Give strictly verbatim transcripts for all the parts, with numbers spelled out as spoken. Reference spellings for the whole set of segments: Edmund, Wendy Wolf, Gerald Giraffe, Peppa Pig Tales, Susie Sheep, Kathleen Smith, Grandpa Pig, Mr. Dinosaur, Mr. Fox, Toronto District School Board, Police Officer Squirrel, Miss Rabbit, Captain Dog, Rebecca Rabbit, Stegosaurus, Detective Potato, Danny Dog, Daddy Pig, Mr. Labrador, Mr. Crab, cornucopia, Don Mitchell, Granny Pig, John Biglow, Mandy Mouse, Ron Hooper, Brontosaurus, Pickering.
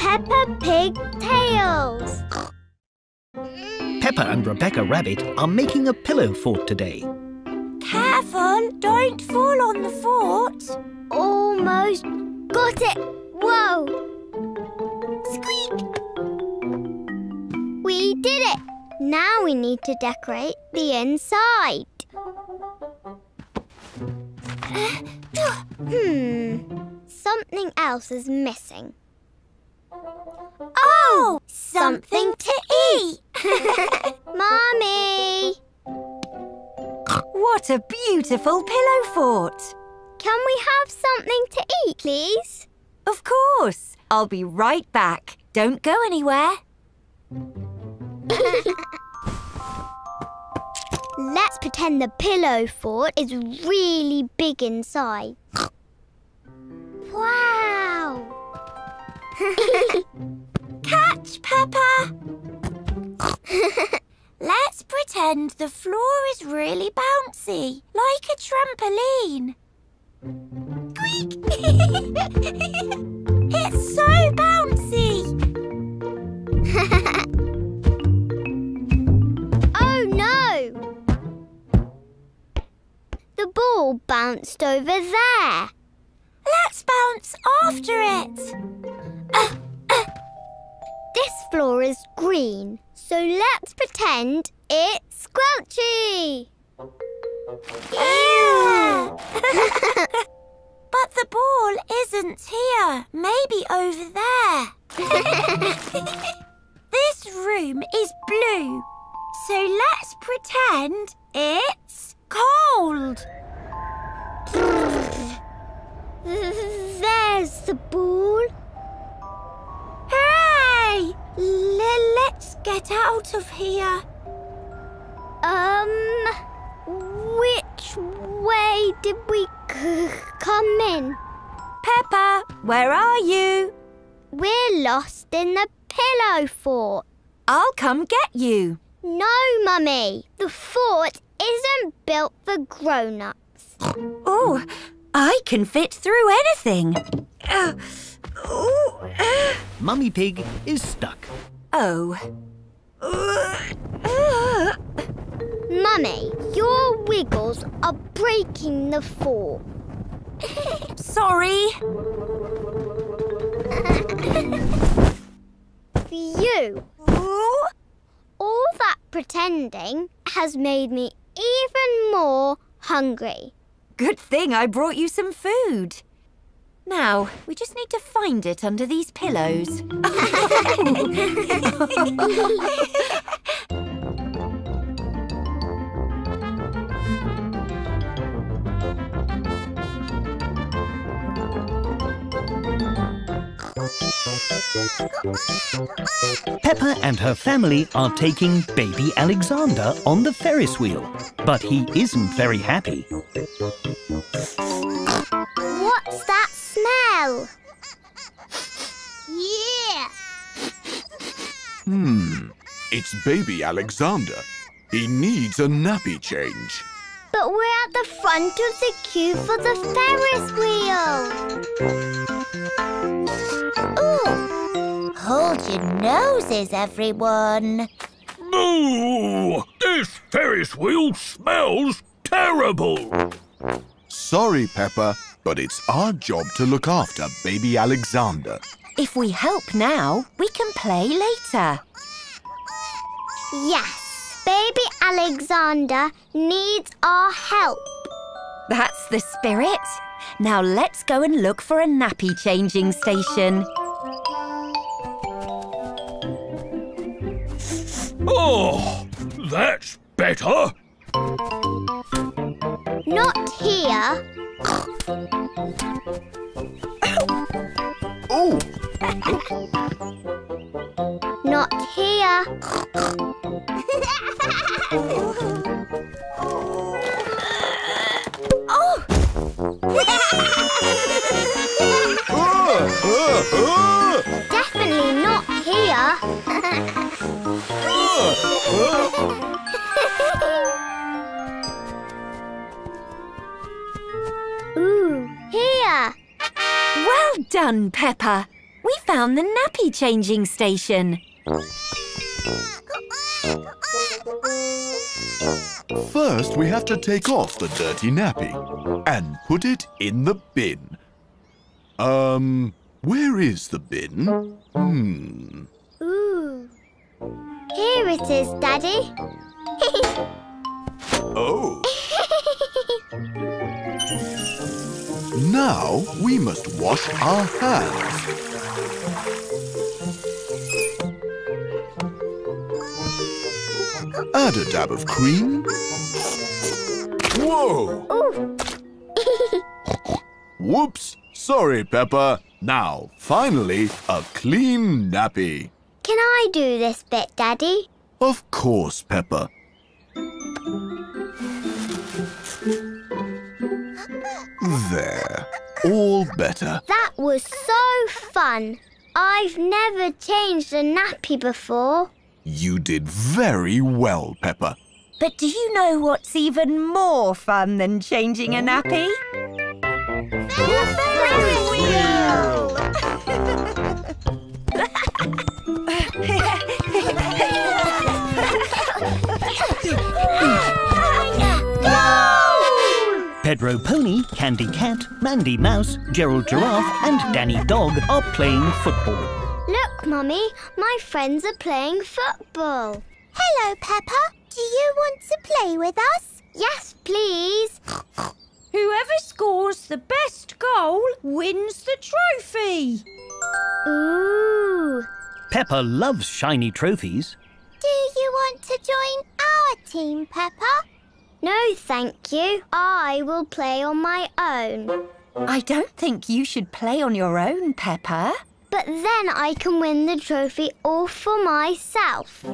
Peppa Pig Tales. Peppa and Rebecca Rabbit are making a pillow fort today. Careful, don't fall on the fort. Almost got it. Whoa. Squeak. We did it. Now we need to decorate the inside. Hmm. Something else is missing. Oh! Something to eat! Mummy! What a beautiful pillow fort! Can we have something to eat, please? Of course! I'll be right back. Don't go anywhere. Let's pretend the pillow fort is really big inside. Wow! Catch, Peppa! Let's pretend the floor is really bouncy, like a trampoline. Squeak! It's so bouncy! Oh no! The ball bounced over there. Let's bounce after it. Uh, uh. This floor is green, so let's pretend it's squelchy. Yeah. But the ball isn't here. Maybe over there. This room is blue, so let's pretend it's cold. There's the ball. Hooray! Let's get out of here. Um, which way did we come in? Peppa, where are you? We're lost in the pillow fort. I'll come get you. No, Mummy. The fort isn't built for grown-ups. Oh, I can fit through anything. Uh, oh, uh. Mummy Pig is stuck. Oh. Uh, uh. Mummy, your wiggles are breaking the fort. Sorry. You. Ooh. All that pretending has made me even more hungry. Good thing I brought you some food. Now, we just need to find it under these pillows. Peppa and her family are taking baby Alexander on the Ferris wheel, but he isn't very happy. What's that smell? Yeah! Hmm, it's baby Alexander. He needs a nappy change. But we're at the front of the queue for the Ferris wheel. Ooh! Hold your noses, everyone. Moo! This Ferris wheel smells terrible. Sorry, Peppa, but it's our job to look after baby Alexander. If we help now, we can play later. Yes. Baby Alexander needs our help. That's the spirit. Now let's go and look for a nappy changing station. Oh, that's better. Not here. Oh. Not here. Oh! Definitely not here. Ooh, here. Well done, Peppa. We found the nappy changing station. First, we have to take off the dirty nappy and put it in the bin. Um, where is the bin? Hmm. Ooh. Here it is, Daddy. Oh. Now we must wash our hands. Add a dab of cream. Whoa! Whoops! Sorry, Peppa. Now, finally, a clean nappy. Can I do this bit, Daddy? Of course, Peppa. There. All better. That was so fun. I've never changed a nappy before. You did very well, Peppa. But do you know what's even more fun than changing a nappy? The Ferris wheel! Pedro Pony, Candy Cat, Mandy Mouse, Gerald Giraffe and Danny Dog are playing football. Look, Mummy, my friends are playing football. Hello, Peppa. Do you want to play with us? Yes, please. Whoever scores the best goal wins the trophy. Ooh. Peppa loves shiny trophies. Do you want to join our team, Peppa? No, thank you. I will play on my own. I don't think you should play on your own, Peppa. But then I can win the trophy all for myself.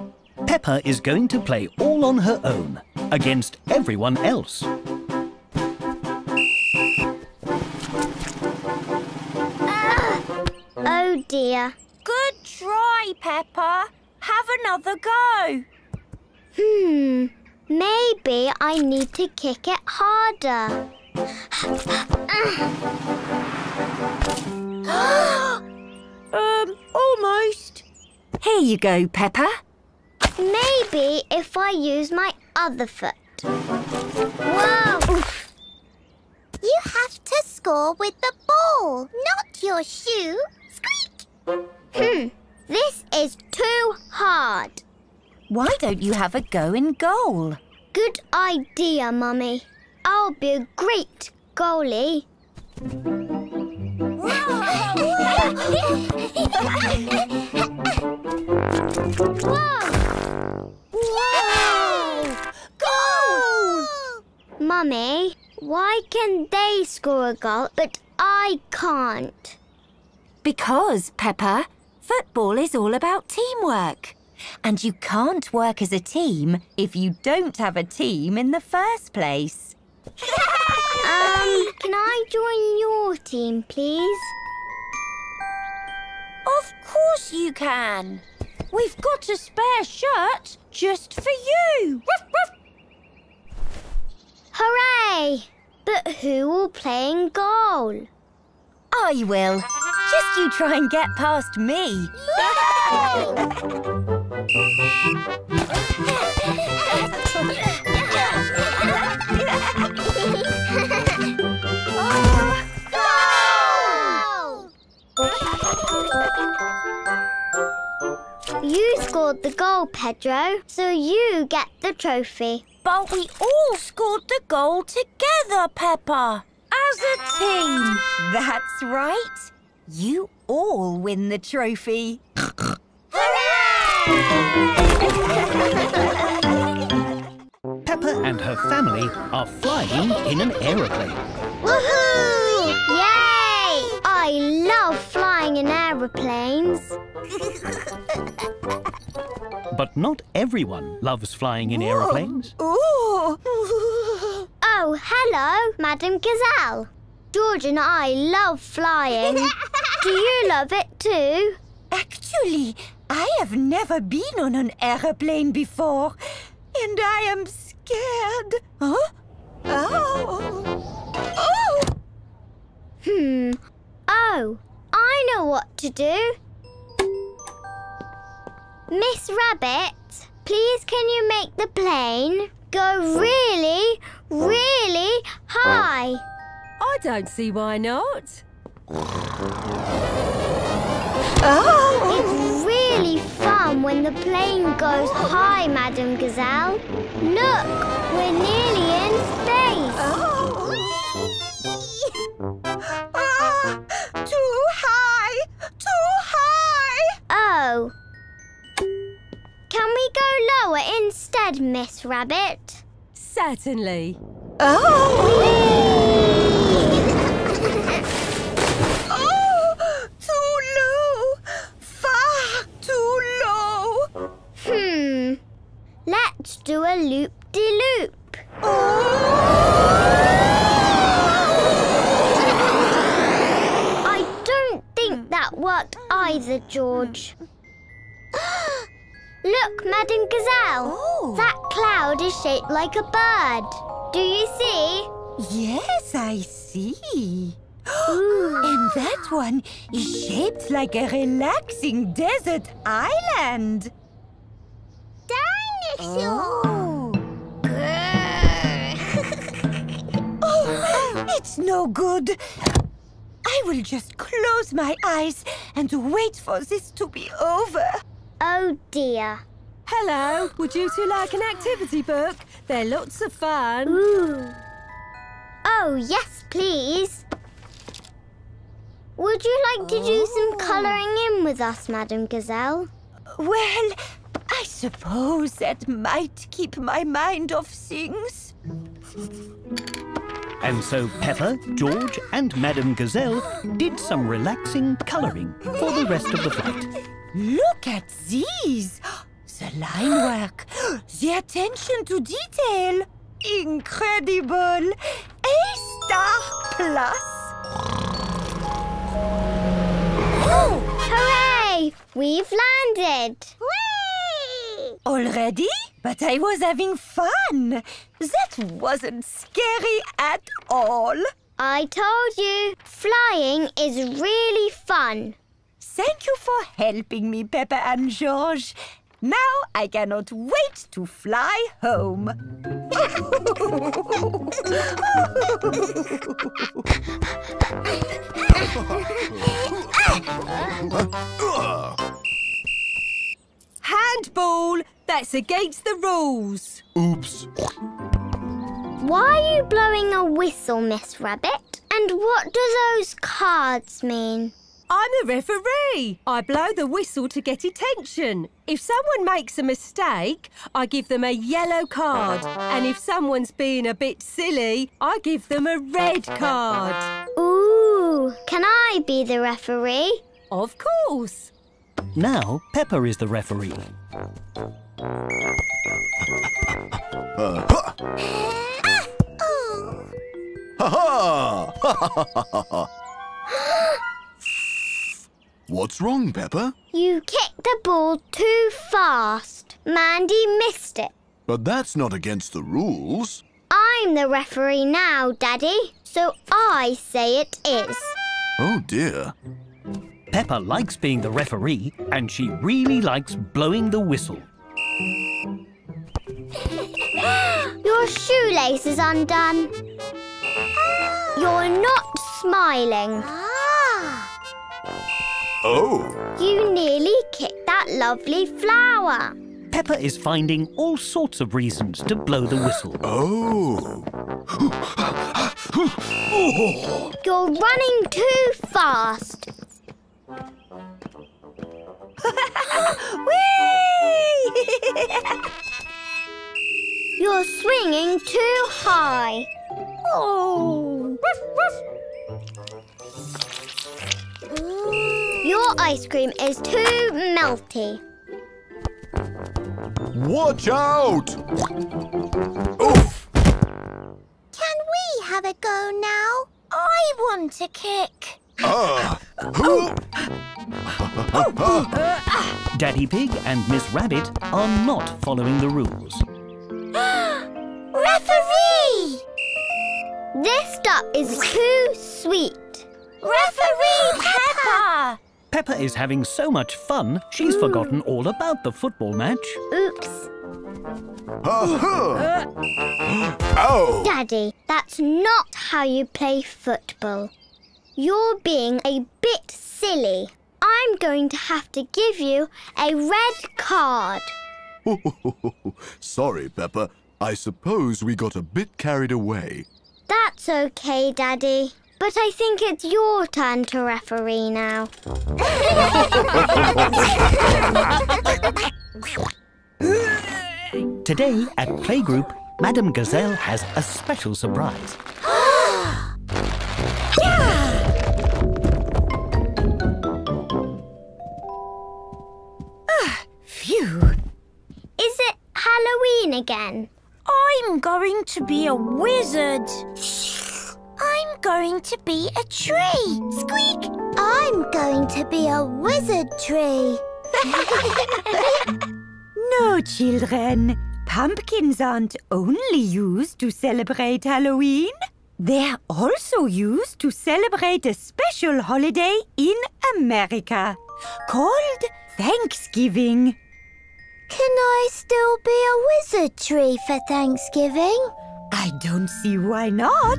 Peppa is going to play all on her own, against everyone else. Uh, oh dear. Good try, Peppa. Have another go. Hmm, maybe I need to kick it harder. Um, almost. Here you go, Peppa. Maybe if I use my other foot. Whoa! Oof. You have to score with the ball, not your shoe. Squeak! Hmm, this is too hard. Why don't you have a go in goal? Good idea, Mummy. I'll be a great goalie. Whoa! Whoa! Goal! Mummy, why can they score a goal but I can't? Because, Peppa, football is all about teamwork. And you can't work as a team if you don't have a team in the first place. Um, can I join your team, please? Of course you can. We've got a spare shirt just for you. Ruff, ruff. Hooray! But who will play in goal? I will. Just you try and get past me. Oh, goal! You scored the goal, Pedro, so you get the trophy. But we all scored the goal together, Peppa. As a team. That's right. You all win the trophy. Hooray! Peppa and her family are flying in an aeroplane. Woohoo! Yay! I love flying in aeroplanes. But not everyone loves flying in aeroplanes. Oh. Oh, hello, Madame Gazelle. George and I love flying. Do you love it too? Actually, I have never been on an aeroplane before. And I am scared. Huh? Oh. Oh. Hmm. Oh. I know what to do. Miss Rabbit, please can you make the plane go really, really high? I don't see why not. Oh! It's really fun when the plane goes high, Madame Gazelle. Look, we're nearly in space. Oh. Ah, too high! Too high! Oh. Can we go lower instead, Miss Rabbit? Certainly. Oh! Whee! Hmm, let's do a loop-de-loop. Oh! I don't think that worked either, George. Look, Madame Gazelle. Oh. That cloud is shaped like a bird. Do you see? Yes, I see. Ooh. And that one is shaped like a relaxing desert island. Dinosaur! Oh. Oh, it's no good. I will just close my eyes and wait for this to be over. Oh dear. Hello, would you two like an activity book? They're lots of fun. Ooh. Oh, yes, please. Would you like to do some colouring in with us, Madame Gazelle? Well, I suppose that might keep my mind off things. And so Peppa, George and Madame Gazelle did some relaxing colouring for the rest of the flight. Look at these! The line work, the attention to detail. Incredible! A star plus! Oh. Hooray! We've landed! Whee! Already? But I was having fun! That wasn't scary at all! I told you, flying is really fun! Thank you for helping me, Peppa and George. Now I cannot wait to fly home. Handball! That's against the rules. Oops. Why are you blowing a whistle, Miss Rabbit? And what do those cards mean? I'm a referee. I blow the whistle to get attention. If someone makes a mistake, I give them a yellow card. And if someone's being a bit silly, I give them a red card. Ooh, can I be the referee? Of course. Now Peppa is the referee. Ah! Oh. Ha ha! What's wrong, Peppa? You kicked the ball too fast. Mandy missed it. But that's not against the rules. I'm the referee now, Daddy, so I say it is. Oh, dear. Peppa likes being the referee, and she really likes blowing the whistle. Your shoelace is undone. You're not smiling. Ah! Oh! You nearly kicked that lovely flower. Peppa is finding all sorts of reasons to blow the whistle. Oh! Oh. You're running too fast. Whee! You're swinging too high. Oh! Your ice cream is too melty. Watch out! Oof! Can we have a go now? I want a kick. Uh, oh. Daddy Pig and Miss Rabbit are not following the rules. Referee! This duck is too sweet. Referee Peppa! Peppa is having so much fun, she's Ooh. forgotten all about the football match. Oops. Uh-huh. Oh! Daddy, that's not how you play football. You're being a bit silly. I'm going to have to give you a red card. Sorry, Peppa. I suppose we got a bit carried away. That's okay, Daddy. But I think it's your turn to referee now. Today at Playgroup, Madame Gazelle has a special surprise. Yeah! Uh, phew. Is it Halloween again? I'm going to be a wizard. I'm going to be a tree. Squeak! I'm going to be a wizard tree. No, children. Pumpkins aren't only used to celebrate Halloween. They're also used to celebrate a special holiday in America called Thanksgiving. Can I still be a wizard tree for Thanksgiving? I don't see why not.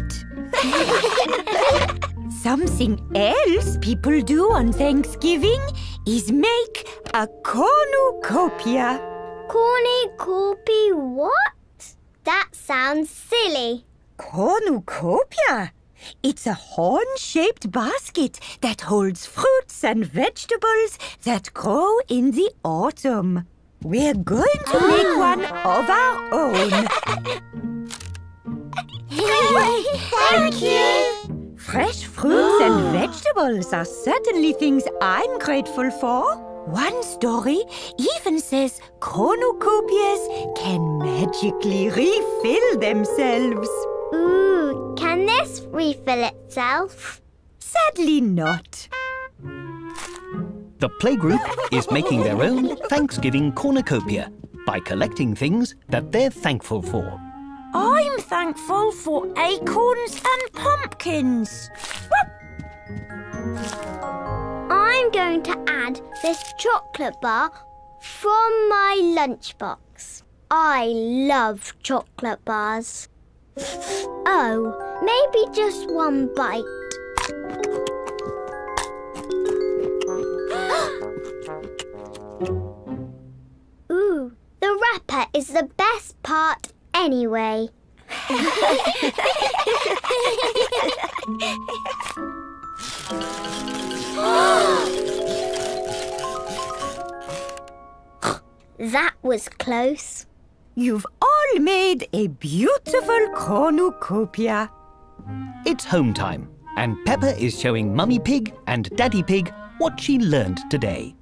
Something else people do on Thanksgiving is make a cornucopia. Cornucopia what? That sounds silly. Cornucopia? It's a horn-shaped basket that holds fruits and vegetables that grow in the autumn. We're going to oh. make one of our own. Thank you! Fresh fruits and vegetables are certainly things I'm grateful for. One story even says cornucopias can magically refill themselves. Ooh, can this refill itself? Sadly not. The playgroup is making their own Thanksgiving cornucopia by collecting things that they're thankful for. I'm thankful for acorns and pumpkins. I'm going to add this chocolate bar from my lunchbox. I love chocolate bars. Oh, maybe just one bite. Ooh, the wrapper is the best part anyway. That was close. You've all made a beautiful cornucopia. It's home time, and Peppa is showing Mummy Pig and Daddy Pig what she learned today.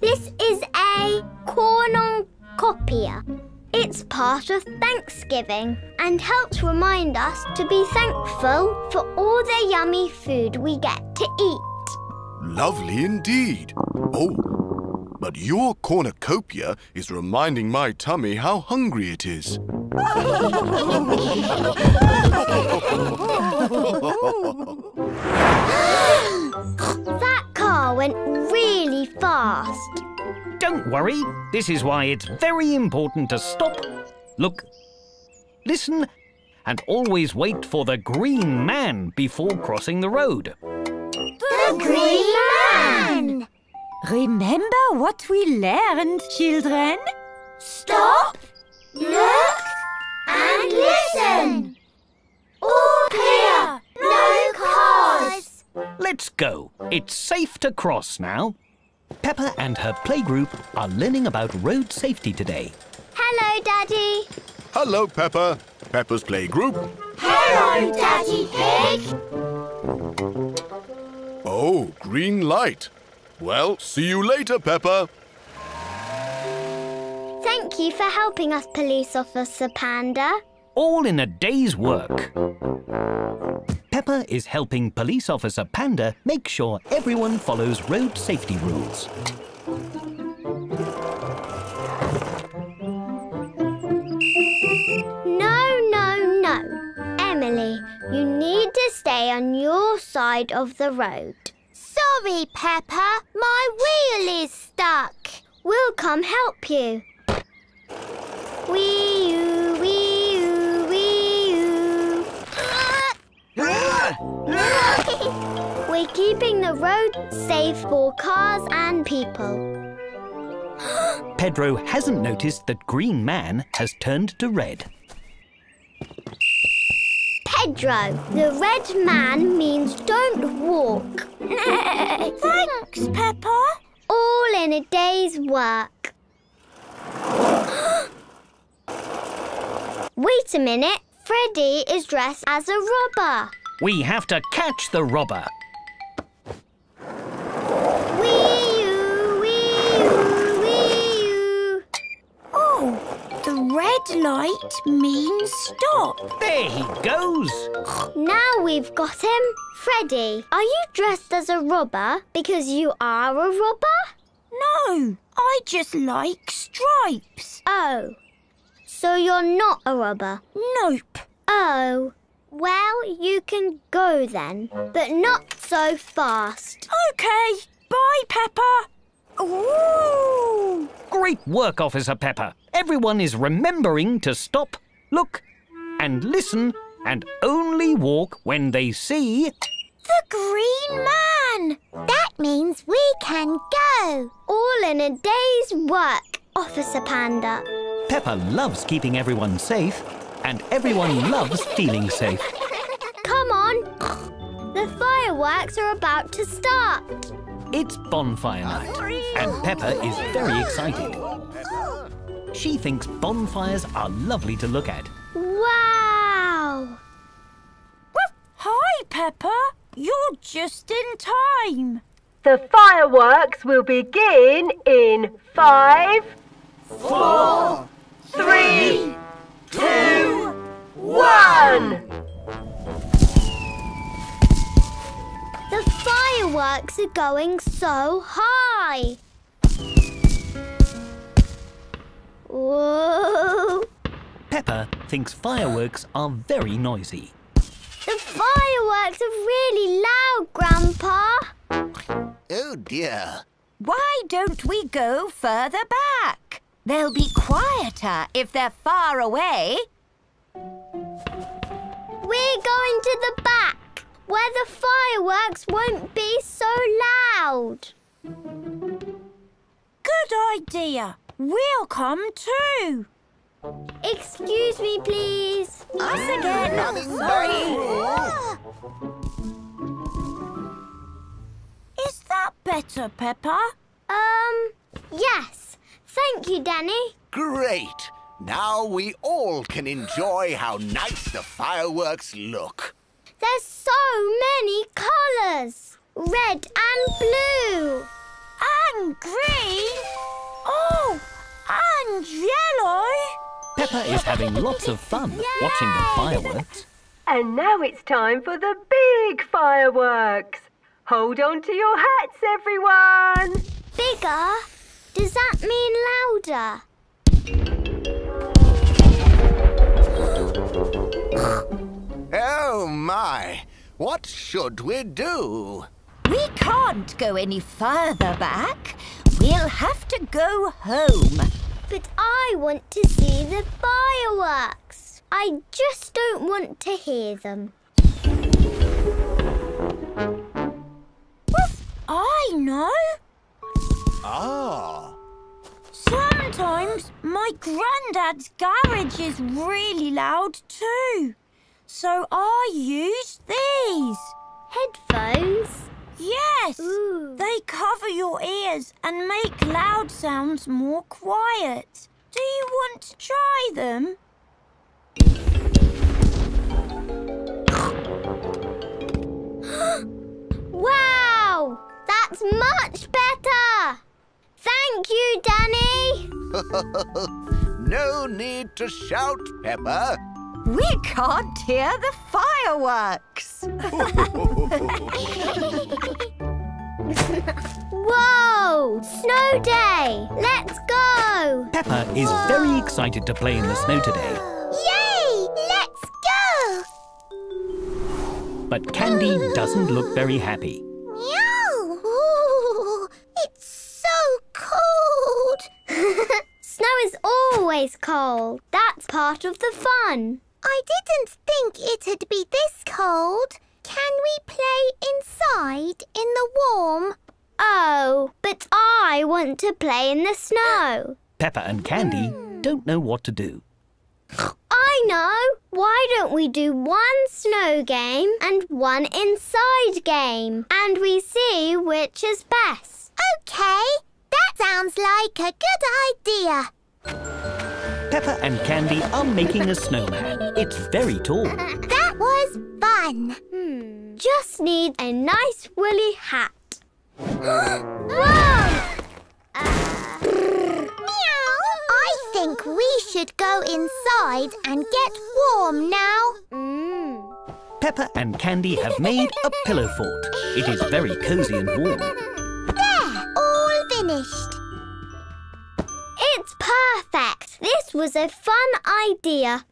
This is a cornucopia. It's part of Thanksgiving and helps remind us to be thankful for all the yummy food we get to eat. Lovely indeed. Oh, but your cornucopia is reminding my tummy how hungry it is. That car went really fast. Don't worry. This is why it's very important to stop, look, listen, and always wait for the green man before crossing the road. The green man! Remember what we learned, children? Stop, look, and listen. All clear. No cars. Let's go. It's safe to cross now. Peppa and her playgroup are learning about road safety today. Hello, Daddy. Hello, Peppa. Peppa's playgroup. Hello, Daddy Pig. Oh, green light. Well, see you later, Peppa. Thank you for helping us, Police Officer Panda. All in a day's work. Peppa is helping Police Officer Panda make sure everyone follows road safety rules. No, no, no. Emily, you need to stay on your side side of the road. Sorry, Peppa. My wheel is stuck. We'll come help you. Wee-oo, wee-oo, wee-oo. We're keeping the road safe for cars and people. Pedro hasn't noticed that Green Man has turned to red. Pedro, the red man means don't walk. Thanks, Peppa. All in a day's work. Wait a minute. Freddy is dressed as a robber. We have to catch the robber. The red light means stop. There he goes. Now we've got him. Freddy, are you dressed as a robber because you are a robber? No, I just like stripes. Oh, so you're not a robber? Nope. Oh, well, you can go then, but not so fast. Okay, bye, Peppa. Ooh! Great work, Officer Pepper. Everyone is remembering to stop, look and listen and only walk when they see... the Green Man! That means we can go. All in a day's work, Officer Panda. Peppa loves keeping everyone safe and everyone loves feeling safe. Come on. The fireworks are about to start. It's bonfire night, and Peppa is very excited. She thinks bonfires are lovely to look at. Wow! Hi, Peppa. You're just in time. The fireworks will begin in five, four, three, two, one. The fireworks are going so high. Whoa! Peppa thinks fireworks are very noisy. The fireworks are really loud, Grandpa. Oh dear. Why don't we go further back? They'll be quieter if they're far away. We're going to the back, where the fireworks won't be so loud. Good idea. We'll come too. Excuse me, please. Us again. Sorry. Is that better, Peppa? Um, yes. Thank you, Danny. Great. Now we all can enjoy how nice the fireworks look. There's so many colours. Red and blue. And green. Oh, and yellow. Peppa is having lots of fun watching the fireworks. And now it's time for the big fireworks. Hold on to your hats, everyone. Bigger? Does that mean louder? Oh, my! What should we do? We can't go any further back. We'll have to go home. But I want to see the fireworks. I just don't want to hear them. Woof! I know. Ah. Sometimes my granddad's garage is really loud too. So I use these. Headphones? Yes. Ooh. They cover your ears and make loud sounds more quiet. Do you want to try them? Wow! That's much better! Thank you, Danny! No need to shout, Peppa. We can't hear the fireworks. Whoa! Snow day! Let's go! Peppa is Whoa. very excited to play in the snow today. Yay! Let's go! But Candy doesn't look very happy. Meow! Ooh, it's so cold! Snow is always cold. That's part of the fun. I didn't think it'd be this cold. Can we play inside in the warm? Oh, but I want to play in the snow. Peppa and Candy mm. don't know what to do. I know. Why don't we do one snow game and one inside game? And we see which is best. OK, that sounds like a good idea. Peppa and Candy are making a snowman. It's very tall. That was fun. Hmm. Just need a nice woolly hat. Whoa! Uh... Meow! I think we should go inside and get warm now. Mm. Peppa and Candy have made a pillow fort. It is very cosy and warm. There! All finished. It's perfect. This was a fun idea.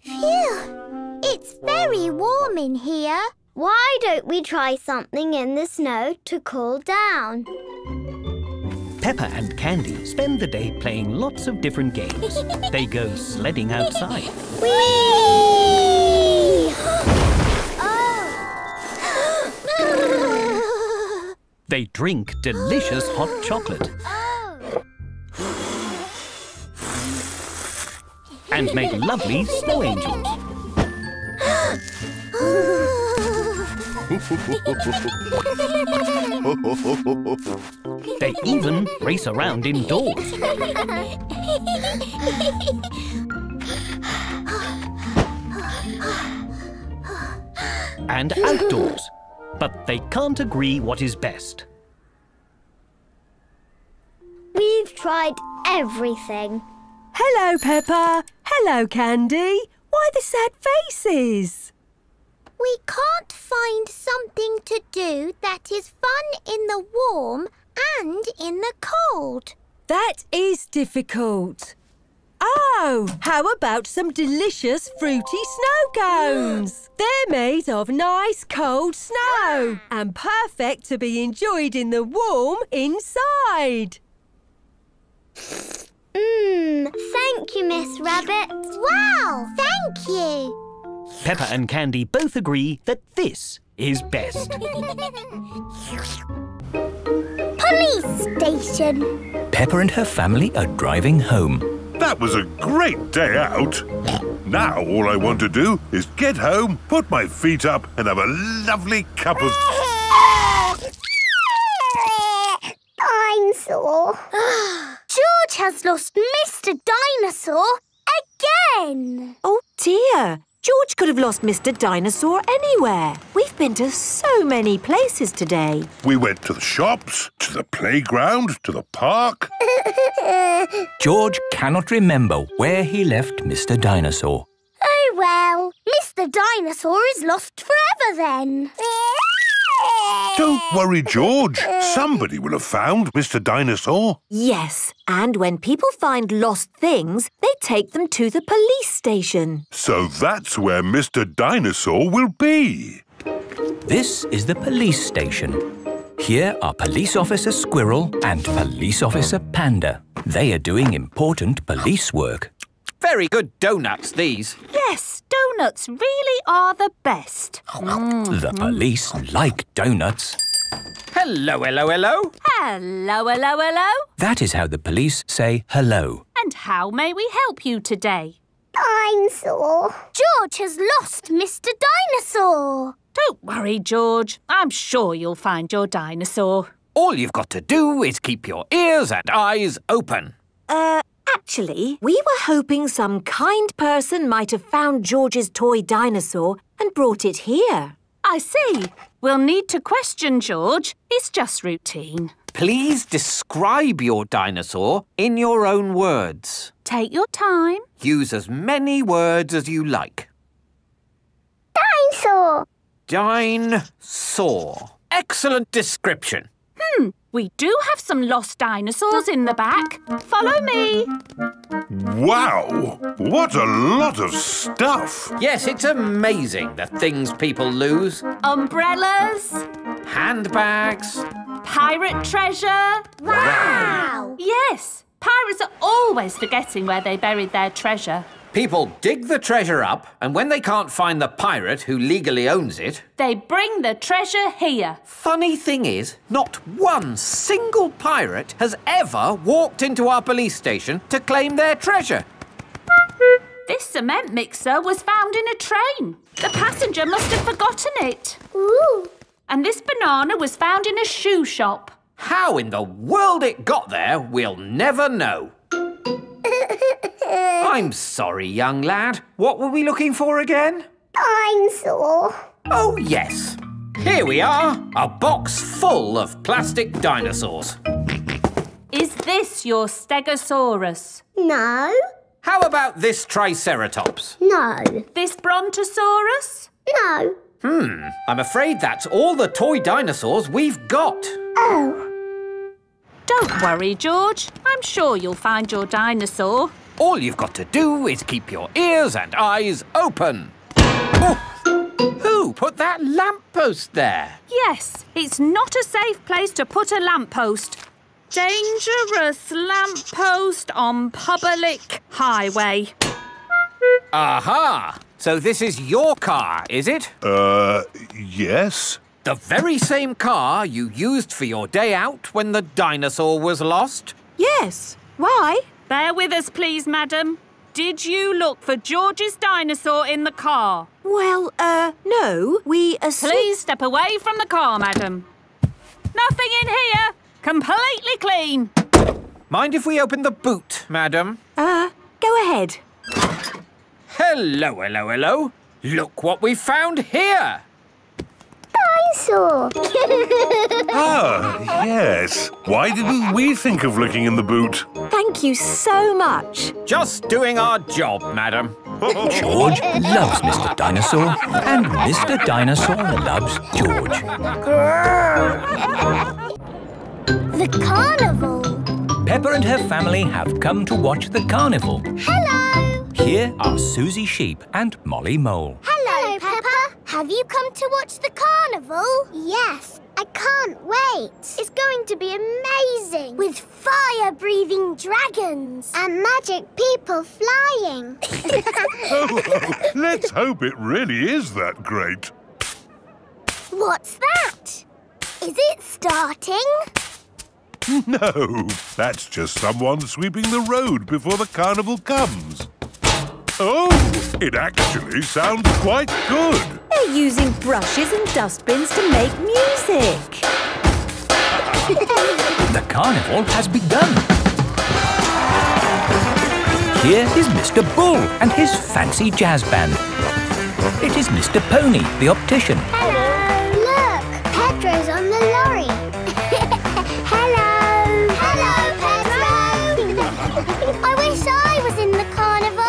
Phew! It's very warm in here. Why don't we try something in the snow to cool down? Peppa and Candy spend the day playing lots of different games. They go sledding outside. Whee! Oh. They drink delicious hot chocolate. Oh. And make lovely snow angels. They even race around indoors. And outdoors. But they can't agree what is best. We've tried everything. Hello, Peppa. Hello, Candy. Why the sad faces? We can't find something to do that is fun in the warm and in the cold. That is difficult. Oh, how about some delicious fruity snow cones? They're made of nice cold snow and perfect to be enjoyed in the warm inside. Mmm, thank you, Miss Rabbit. Wow, thank you. Peppa and Candy both agree that this is best. Police station. Peppa and her family are driving home. That was a great day out. Now all I want to do is get home, put my feet up and have a lovely cup of... I'm sore. George has lost Mister Dinosaur again. Oh dear. George could have lost Mister Dinosaur anywhere. We've been to so many places today. We went to the shops, to the playground, to the park. George cannot remember where he left Mister Dinosaur. Oh, well, Mister Dinosaur is lost forever then. Don't worry, George. Somebody will have found Mister Dinosaur. Yes, and when people find lost things, they take them to the police station. So that's where Mister Dinosaur will be. This is the police station. Here are Police Officer Squirrel and Police Officer Panda. They are doing important police work. Very good donuts, these. Yes, donuts really are the best. The police like donuts. Hello, hello, hello. Hello, hello, hello. That is how the police say hello. And how may we help you today? I'm sore. George has lost Mister Dinosaur. Don't worry, George. I'm sure you'll find your dinosaur. All you've got to do is keep your ears and eyes open. Uh... Actually, we were hoping some kind person might have found George's toy dinosaur and brought it here. I see. We'll need to question George. It's just routine. Please describe your dinosaur in your own words. Take your time. Use as many words as you like. Dinosaur. Dinosaur. Excellent description. on. We do have some lost dinosaurs in the back. Follow me. Wow! What a lot of stuff! Yes, it's amazing the things people lose. Umbrellas. Handbags. Pirate treasure. Wow! wow. Yes, pirates are always forgetting where they buried their treasure. People dig the treasure up, and when they can't find the pirate who legally owns it, they bring the treasure here. Funny thing is, not one single pirate has ever walked into our police station to claim their treasure. This cement mixer was found in a train. The passenger must have forgotten it. Ooh. And this banana was found in a shoe shop. How in the world it got there, we'll never know. I'm sorry, young lad. What were we looking for again? Dinosaur. Oh, yes. Here we are, a box full of plastic dinosaurs. Is this your Stegosaurus? No. How about this Triceratops? No. This Brontosaurus? No. Hmm, I'm afraid that's all the toy dinosaurs we've got. Oh. Don't worry, George. I'm sure you'll find your dinosaur. All you've got to do is keep your ears and eyes open. Oh, who put that lamppost there? Yes, it's not a safe place to put a lamppost. Dangerous lamppost on public highway. Aha! So this is your car, is it? Uh, yes. The very same car you used for your day out when the dinosaur was lost? Yes. Why? Bear with us, please, madam. Did you look for George's dinosaur in the car? Well, uh, no. We assume... Please step away from the car, madam. Nothing in here. Completely clean. Mind if we open the boot, madam? Uh, go ahead. Hello, hello, hello. Look what we found here. Dinosaur! Ah, yes. Why didn't we think of looking in the boot? Thank you so much. Just doing our job, madam. George loves Mister Dinosaur, and Mister Dinosaur loves George. The carnival! Peppa and her family have come to watch the carnival. Hello! Here are Susie Sheep and Molly Mole. Hello, Peppa. Have you come to watch the carnival? Yes, I can't wait. It's going to be amazing. With fire-breathing dragons. And magic people flying. oh, oh, let's hope it really is that great. What's that? Is it starting? No, that's just someone sweeping the road before the carnival comes. Oh, it actually sounds quite good. They're using brushes and dustbins to make music. The carnival has begun. Here is Mister Bull and his fancy jazz band. It is Mister Pony, the optician. Hello. Look, Pedro's on the lorry. Hello. Hello, Pedro. I wish I was in the carnival.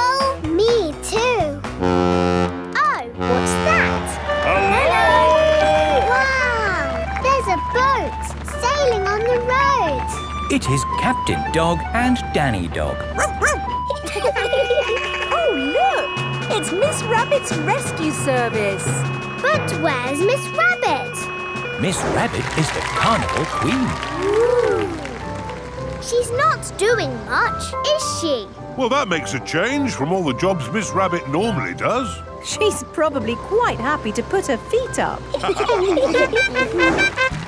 Me too. Oh, what's that? Hello! Wow! There's a boat sailing on the road. It is Captain Dog and Danny Dog. Oh, look! It's Miss Rabbit's rescue service. But where's Miss Rabbit? Miss Rabbit is the carnival queen. Ooh. She's not doing much, is she? Well, that makes a change from all the jobs Miss Rabbit normally does. She's probably quite happy to put her feet up.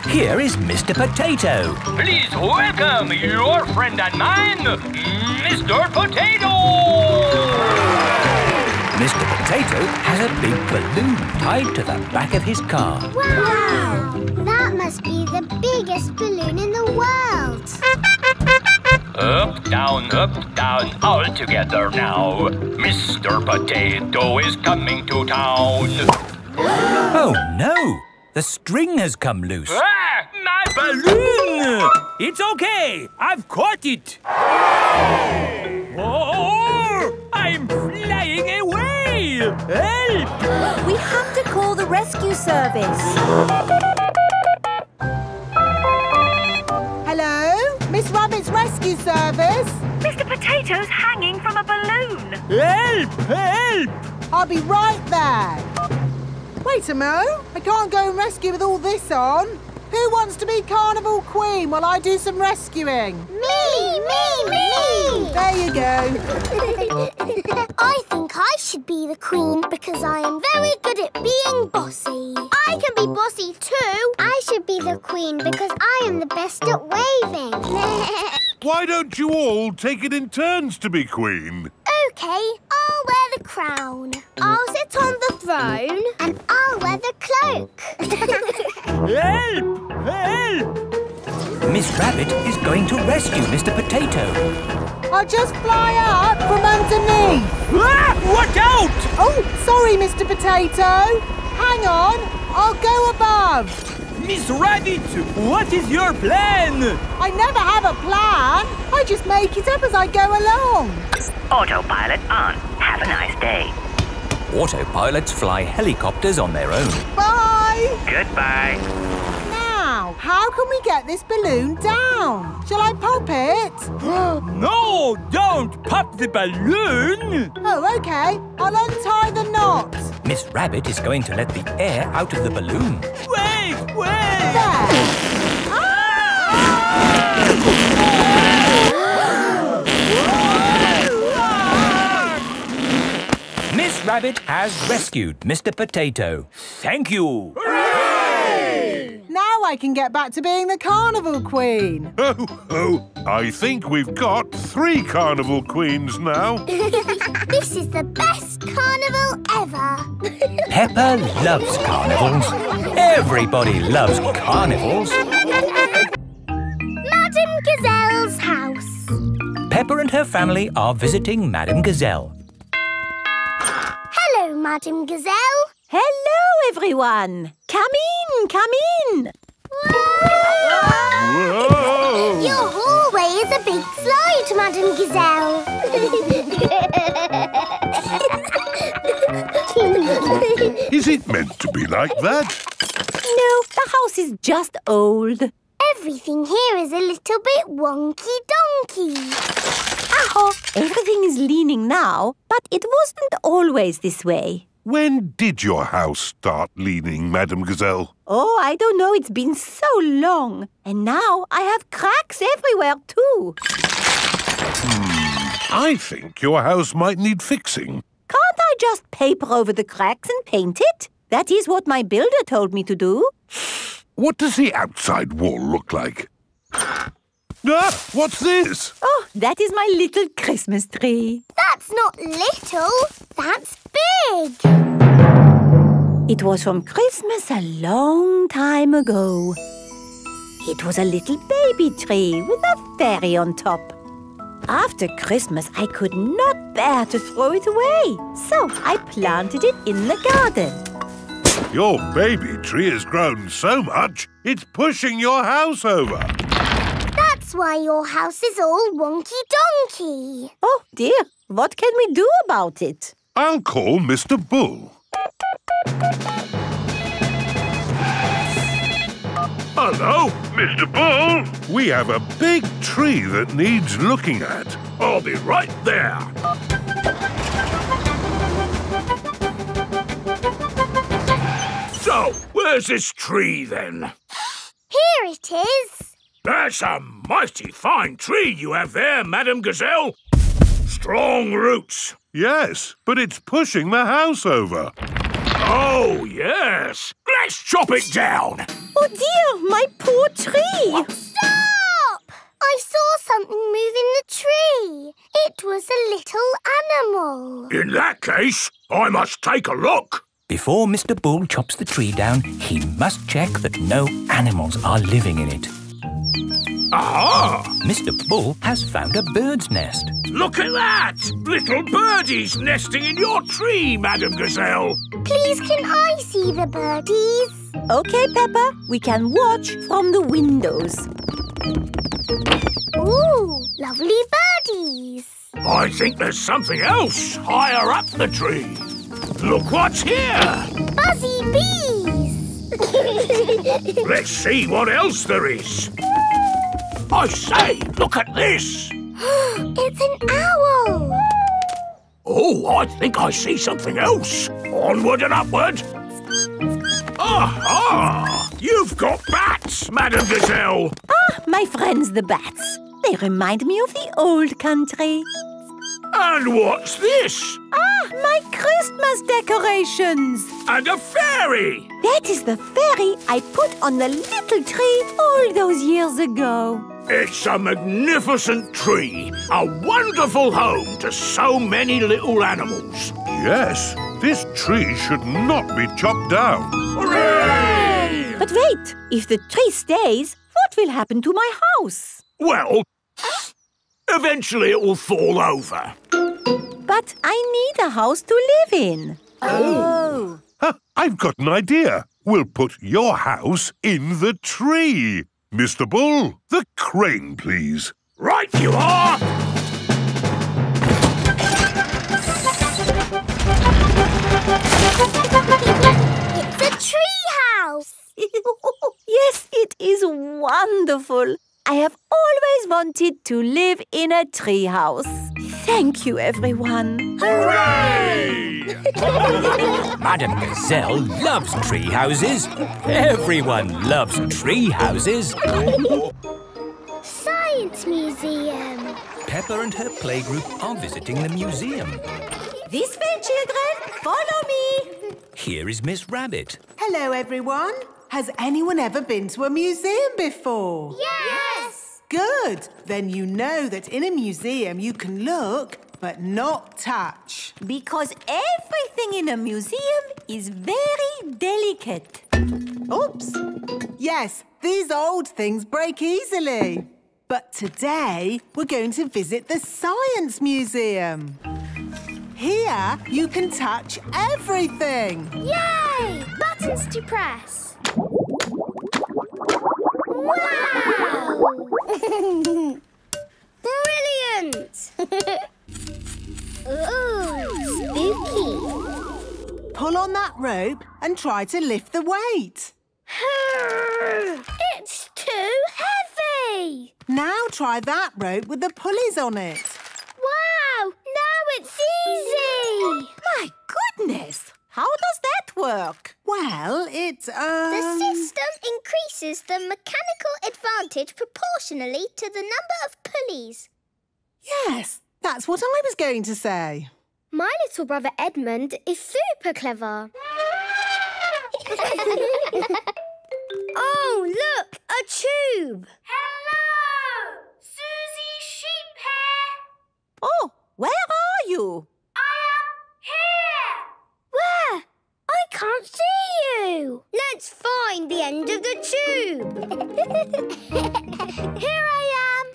Here is Mister Potato. Please welcome your friend and mine, Mister Potato! Mister Potato has a big balloon tied to the back of his car. Wow! wow. That must be the biggest balloon in the world. Up, down, up, down, all together now. Mister Potato is coming to town. Oh, no! The string has come loose. Ah, my balloon! It's okay. I've caught it. Oh, I'm flying away. Help! We have to call the rescue service. Miss Rabbit's rescue service. Mister Potato's hanging from a balloon. Help! Help! I'll be right there. Wait a mo. I can't go and rescue with all this on. Who wants to be Carnival Queen while I do some rescuing? Me! Me! Me! There you go. I think I should be the Queen because I am very good at being bossy. I can be bossy too. I should be the Queen because I am the best at waving. Why don't you all take it in turns to be Queen? OK, I'll wear the crown. I'll sit on the throne. And I'll wear the cloak. Help! Help! Miss Rabbit is going to rescue Mister Potato. I'll just fly up from underneath. Ah! Watch out! Oh, sorry, Mister Potato. Hang on, I'll go above. Miss Rabbit, what is your plan? I never have a plan. I just make it up as I go along. Autopilot on. Have a nice day. Autopilots fly helicopters on their own. Bye. Goodbye. Now, how can we get this balloon down? Shall I pop it? No, don't pop the balloon. Oh, OK. I'll untie the knot. Miss Rabbit is going to let the air out of the balloon. Wait, wait! There! Ah! Miss Rabbit has rescued Mister Potato. Thank you! Hooray! Now I can get back to being the Carnival Queen. Oh, oh, I think we've got three Carnival Queens now. This is the best carnival ever. Peppa loves carnivals. Everybody loves carnivals. Madame Gazelle's house. Peppa and her family are visiting Madame Gazelle. Hello, Madame Gazelle. Hello, everyone. Come in, come in. Whoa! Whoa! Whoa! Your hallway is a big slide, Madame Gazelle. Is it meant to be like that? No, the house is just old. Everything here is a little bit wonky-donky. Aha! Everything is leaning now, but it wasn't always this way. When did your house start leaning, Madame Gazelle? Oh, I don't know. It's been so long. And now I have cracks everywhere too. Hmm. I think your house might need fixing. Can't I just paper over the cracks and paint it? That is what my builder told me to do. What does the outside wall look like? Ah, what's this? Oh, that is my little Christmas tree. That's not little, that's big. It was from Christmas a long time ago. It was a little baby tree with a fairy on top. After Christmas, I could not bear to throw it away, so I planted it in the garden. Your baby tree has grown so much, it's pushing your house over. That's why your house is all wonky-donky. Oh, dear. What can we do about it? I'll call Mister Bull. Hello, Mister Bull. We have a big tree that needs looking at. I'll be right there. So, where's this tree, then? Here it is. That's a mighty fine tree you have there, Madame Gazelle. Strong roots. Yes, but it's pushing the house over. Oh, yes. Let's chop it down. Oh, dear, my poor tree. Stop! I saw something move in the tree. It was a little animal. In that case, I must take a look. Before Mister Bull chops the tree down, he must check that no animals are living in it. Aha! Mister Bull has found a bird's nest. Look at that! Little birdies nesting in your tree, Madame Gazelle. Please, can I see the birdies? OK, Peppa. We can watch from the windows. Ooh, lovely birdies. I think there's something else higher up the tree. Look what's here. Buzzy bees. Let's see what else there is. I say, look at this! It's an owl! Oh, I think I see something else. Onward and upward. Aha! You've got bats, Madame Gazelle. Ah, my friends, the bats. They remind me of the old country. And what's this? Ah, my Christmas decorations. And a fairy. That is the fairy I put on the little tree all those years ago. It's a magnificent tree, a wonderful home to so many little animals. Yes, this tree should not be chopped down. Hooray! But wait, if the tree stays, what will happen to my house? Well, eventually it will fall over. But I need a house to live in. Oh. Huh, I've got an idea. We'll put your house in the tree. Mister Bull, the crane, please. Right you are! It's a tree house! Yes, it is wonderful. I have always wanted to live in a tree house. Thank you, everyone. Hooray! Madame Gazelle loves tree houses. Everyone loves tree houses. Science Museum. Peppa and her playgroup are visiting the museum. This way, children. Follow me. Here is Miss Rabbit. Hello, everyone. Has anyone ever been to a museum before? Yes! Good! Then you know that in a museum you can look, but not touch. Because everything in a museum is very delicate. Oops! Yes, these old things break easily. But today we're going to visit the Science Museum. Here you can touch everything. Yay! Buttons to press. Wow! Brilliant! Ooh, spooky! Pull on that rope and try to lift the weight. It's too heavy! Now try that rope with the pulleys on it. Wow! Now it's easy! My goodness! How does that work? Well, it, um... The system increases the mechanical advantage proportionally to the number of pulleys. Yes, that's what I was going to say. My little brother Edmund is super clever. Oh, look, a tube! Hello! Susie Sheep here! Oh, where are you? I am here! Where? I can't see you. Let's find the end of the tube. Here I am.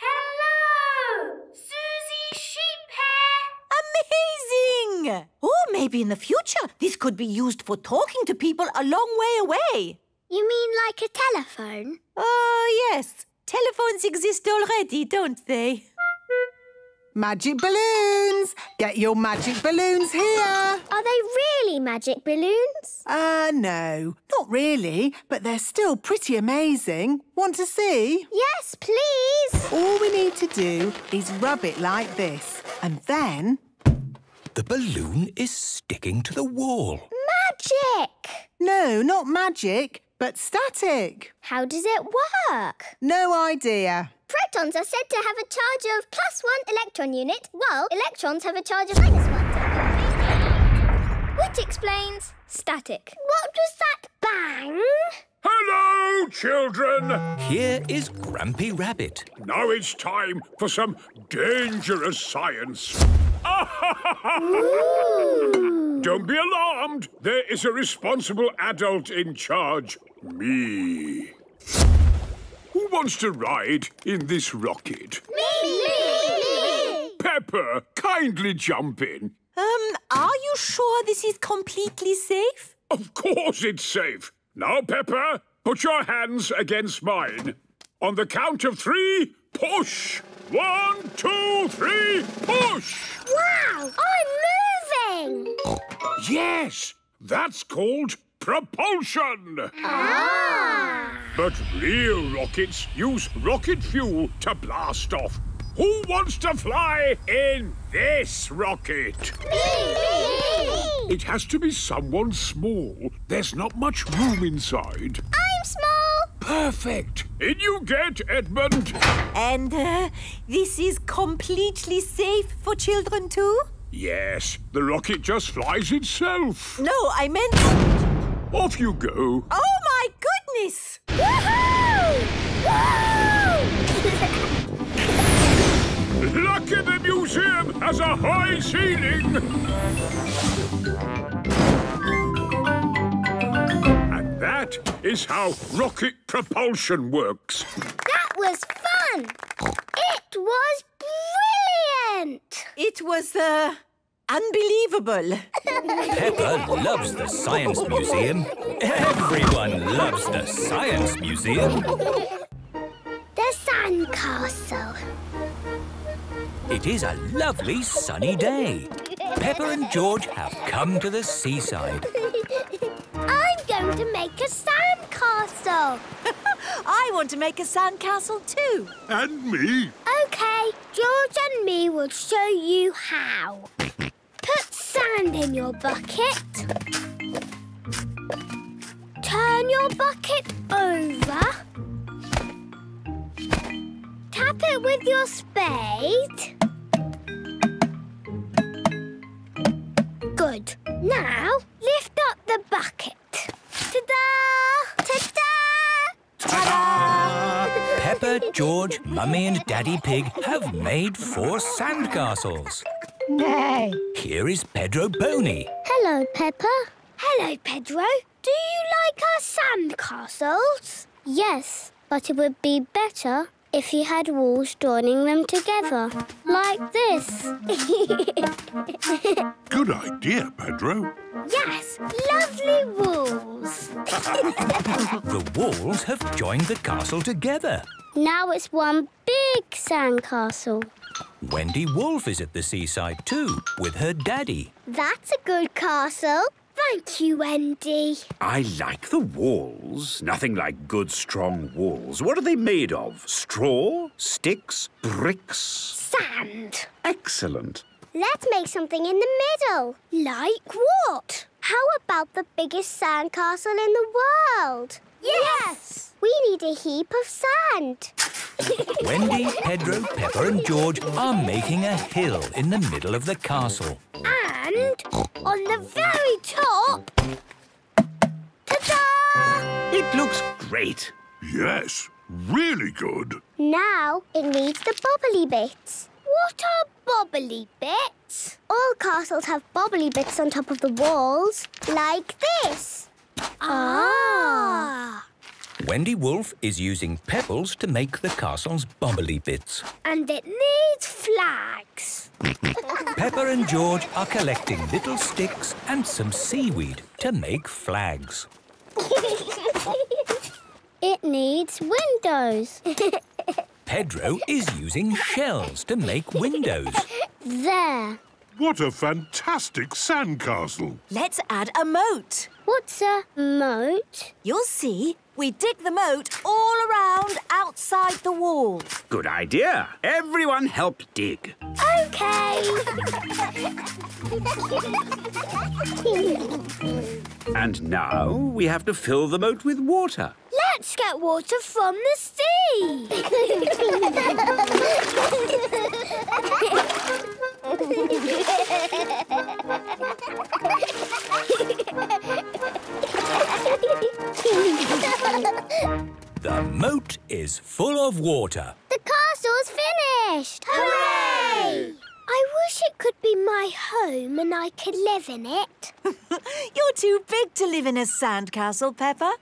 Hello. Susie Sheep here. Amazing. Oh, maybe in the future this could be used for talking to people a long way away. You mean like a telephone? Oh, yes. Telephones exist already, don't they? Magic balloons! Get your magic balloons here! Are they really magic balloons? Uh, no. Not really, but they're still pretty amazing. Want to see? Yes, please! All we need to do is rub it like this, and then... The balloon is sticking to the wall. Magic! No, not magic, but static. How does it work? No idea. Protons are said to have a charge of plus one electron unit, while electrons have a charge of minus one. Which explains static. What was that bang? Hello, children! Here is Grumpy Rabbit. Now it's time for some dangerous science. Don't be alarmed. There is a responsible adult in charge. Me. Who wants to ride in this rocket? Me! Me! Peppa, kindly jump in. Um, are you sure this is completely safe? Of course it's safe. Now, Peppa, put your hands against mine. On the count of three, push! One, two, three, push! Wow! I'm moving! Yes! That's called propulsion! Ah! But real rockets use rocket fuel to blast off. Who wants to fly in this rocket? Me, me, me! It has to be someone small. There's not much room inside. I'm small! Perfect! In you get, Edmund! And uh, this is completely safe for children too? Yes, the rocket just flies itself. No, I meant... Off you go. Oh my goodness! Woohoo! Woo! Lucky the museum has a high ceiling. And that is how rocket propulsion works. That was fun! It was brilliant! It was, uh... unbelievable. Peppa loves the Science Museum. Everyone loves the Science Museum. The Sandcastle. It is a lovely sunny day. Peppa and George have come to the seaside. I'm going to make a sandcastle. I want to make a sandcastle too. And me. OK, George and me will show you how. Put sand in your bucket. Turn your bucket over. Tap it with your spade. Good. Now, lift up the bucket. Ta-da! Ta-da! Ta-da! Peppa, George, Mummy and Daddy Pig have made four sandcastles. Nay. Here is Pedro Pony. Hello, Peppa. Hello, Pedro. Do you like our sandcastles? Yes, but it would be better if you had walls joining them together, like this. Good idea, Pedro. Yes, lovely walls. The walls have joined the castle together. Now it's one big sandcastle. Wendy Wolf is at the seaside too, with her daddy. That's a good castle. Thank you, Wendy. I like the walls. Nothing like good, strong walls. What are they made of? Straw, sticks, bricks? Sand. Excellent. Let's make something in the middle. Like what? How about the biggest sandcastle in the world? Yes! We need a heap of sand. Wendy, Pedro, Peppa and George are making a hill in the middle of the castle. And on the very top... Ta-da! It looks great. Yes, really good. Now it needs the bobbly bits. What are bobbly bits? All castles have bobbly bits on top of the walls, like this. Ah! Wendy Wolf is using pebbles to make the castle's bobbly bits. And it needs flags. Peppa and George are collecting little sticks and some seaweed to make flags. It needs windows. Pedro is using shells to make windows. There. What a fantastic sandcastle. Let's add a moat. What's a moat? You'll see. We dig the moat all around outside the wall. Good idea. Everyone help dig. OK. And now we have to fill the moat with water. Let's get water from the sea. The moat is full of water. The castle's finished. Hooray! I wish it could be my home and I could live in it. You're too big to live in a sandcastle, Peppa.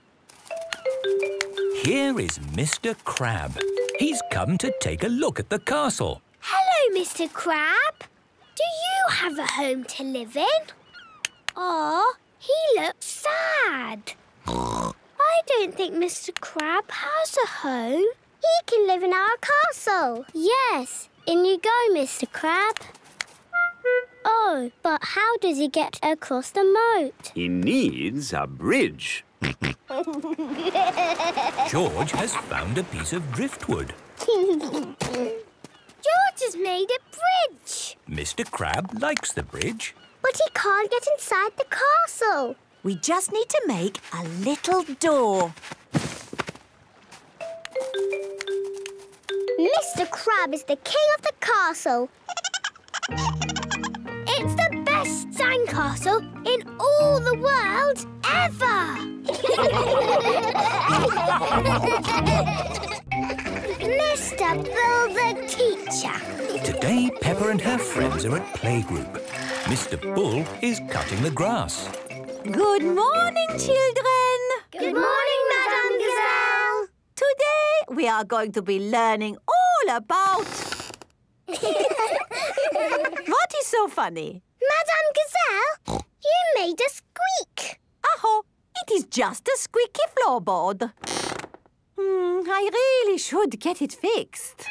Here is Mister Crab. He's come to take a look at the castle. Hello, Mister Crab. Do you have a home to live in? Aw, he looks sad. I don't think Mister Crab has a home. He can live in our castle. Yes, in you go, Mister Crab. Oh, but how does he get across the moat? He needs a bridge. George has found a piece of driftwood. George has made a bridge. Mister Crab likes the bridge. But he can't get inside the castle. We just need to make a little door. Mister Crab is the king of the castle. It's the best sandcastle in all the world ever. Mister Bull the teacher. Today, Peppa and her friends are at playgroup. Mister Bull is cutting the grass. Good morning, children. Good morning, Madame Gazelle. Today, we are going to be learning all about... What is so funny? Madame Gazelle, you made a squeak. Aho, it is just a squeaky floorboard. Hmm, I really should get it fixed.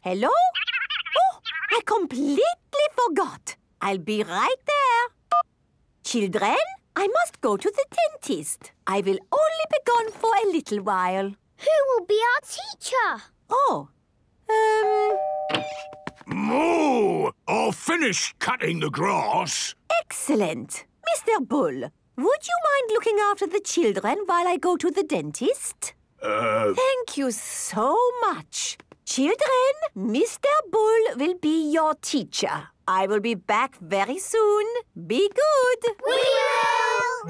Hello? Oh, I completely forgot. I'll be right there. Children, I must go to the dentist. I will only be gone for a little while. Who will be our teacher? Oh, um... Moo! I've finished cutting the grass. Excellent. Mister Bull, would you mind looking after the children while I go to the dentist? Uh... Thank you so much. Children, Mister Bull will be your teacher. I will be back very soon. Be good. We will.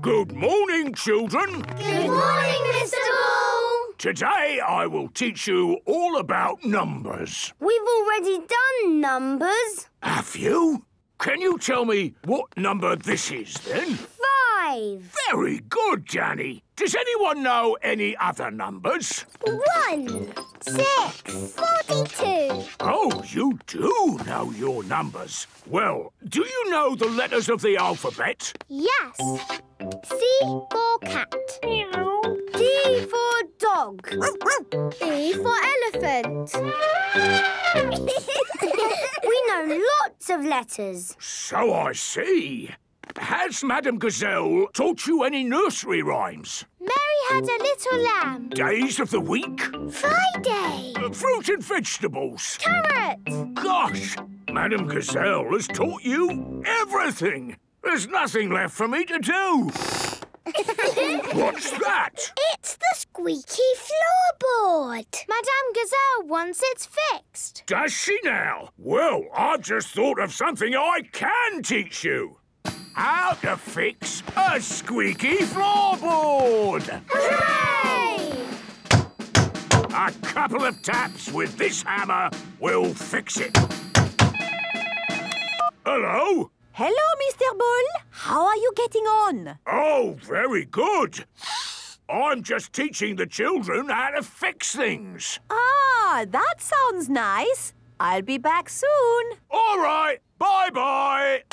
Good morning, children. Good morning, Mister Bull. Today I will teach you all about numbers. We've already done numbers. Have you? Can you tell me what number this is, then? Five. Very good, Danny. Does anyone know any other numbers? One, six, forty-two. Oh, you do know your numbers. Well, do you know the letters of the alphabet? Yes. C for cat. Meow. D for dog. E for elephant. We know lots of letters. So I see. Has Madame Gazelle taught you any nursery rhymes? Mary had a little lamb. Days of the week? Friday. Uh, fruit and vegetables. Carrot. Gosh, Madame Gazelle has taught you everything. There's nothing left for me to do. What's that? It's the squeaky floorboard. Madame Gazelle wants it fixed. Does she now? Well, I've just thought of something I can teach you. How to fix a squeaky floorboard! Hooray! A couple of taps with this hammer will fix it. Hello? Hello, Mister Bull. How are you getting on? Oh, very good. I'm just teaching the children how to fix things. Ah, that sounds nice. I'll be back soon. All right. Bye-bye.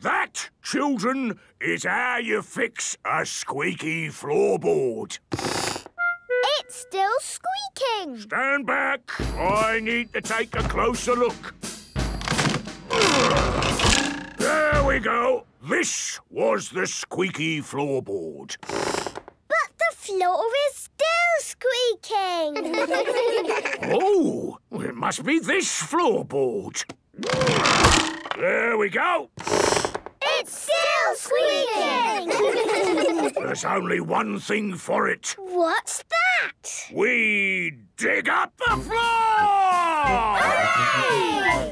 That, children, is how you fix a squeaky floorboard. It's still squeaking. Stand back. I need to take a closer look. There we go. This was the squeaky floorboard. But the floor is still squeaking. Oh, it must be this floorboard. There we go. It's still squeaking! There's only one thing for it. What's that? We dig up the floor! Hooray!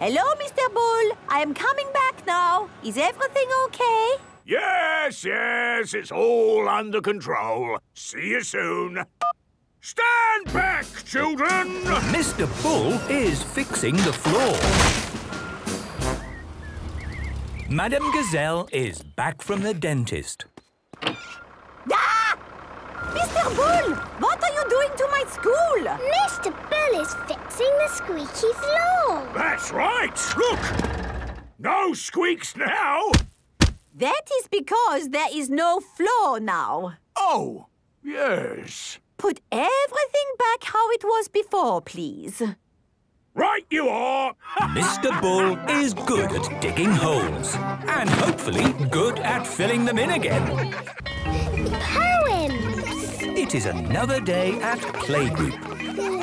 Hello, Mister Bull. I am coming back now. Is everything okay? Yes, yes, it's all under control. See you soon. Stand back, children! Mister Bull is fixing the floor. Madame Gazelle is back from the dentist. Ah! Mister Bull, what are you doing to my school? Mister Bull is fixing the squeaky floor. That's right. Look. No squeaks now. That is because there is no floor now. Oh, yes. Put everything back how it was before, please. Right you are! Mister Bull is good at digging holes and hopefully good at filling them in again. Poems! It is another day at playgroup.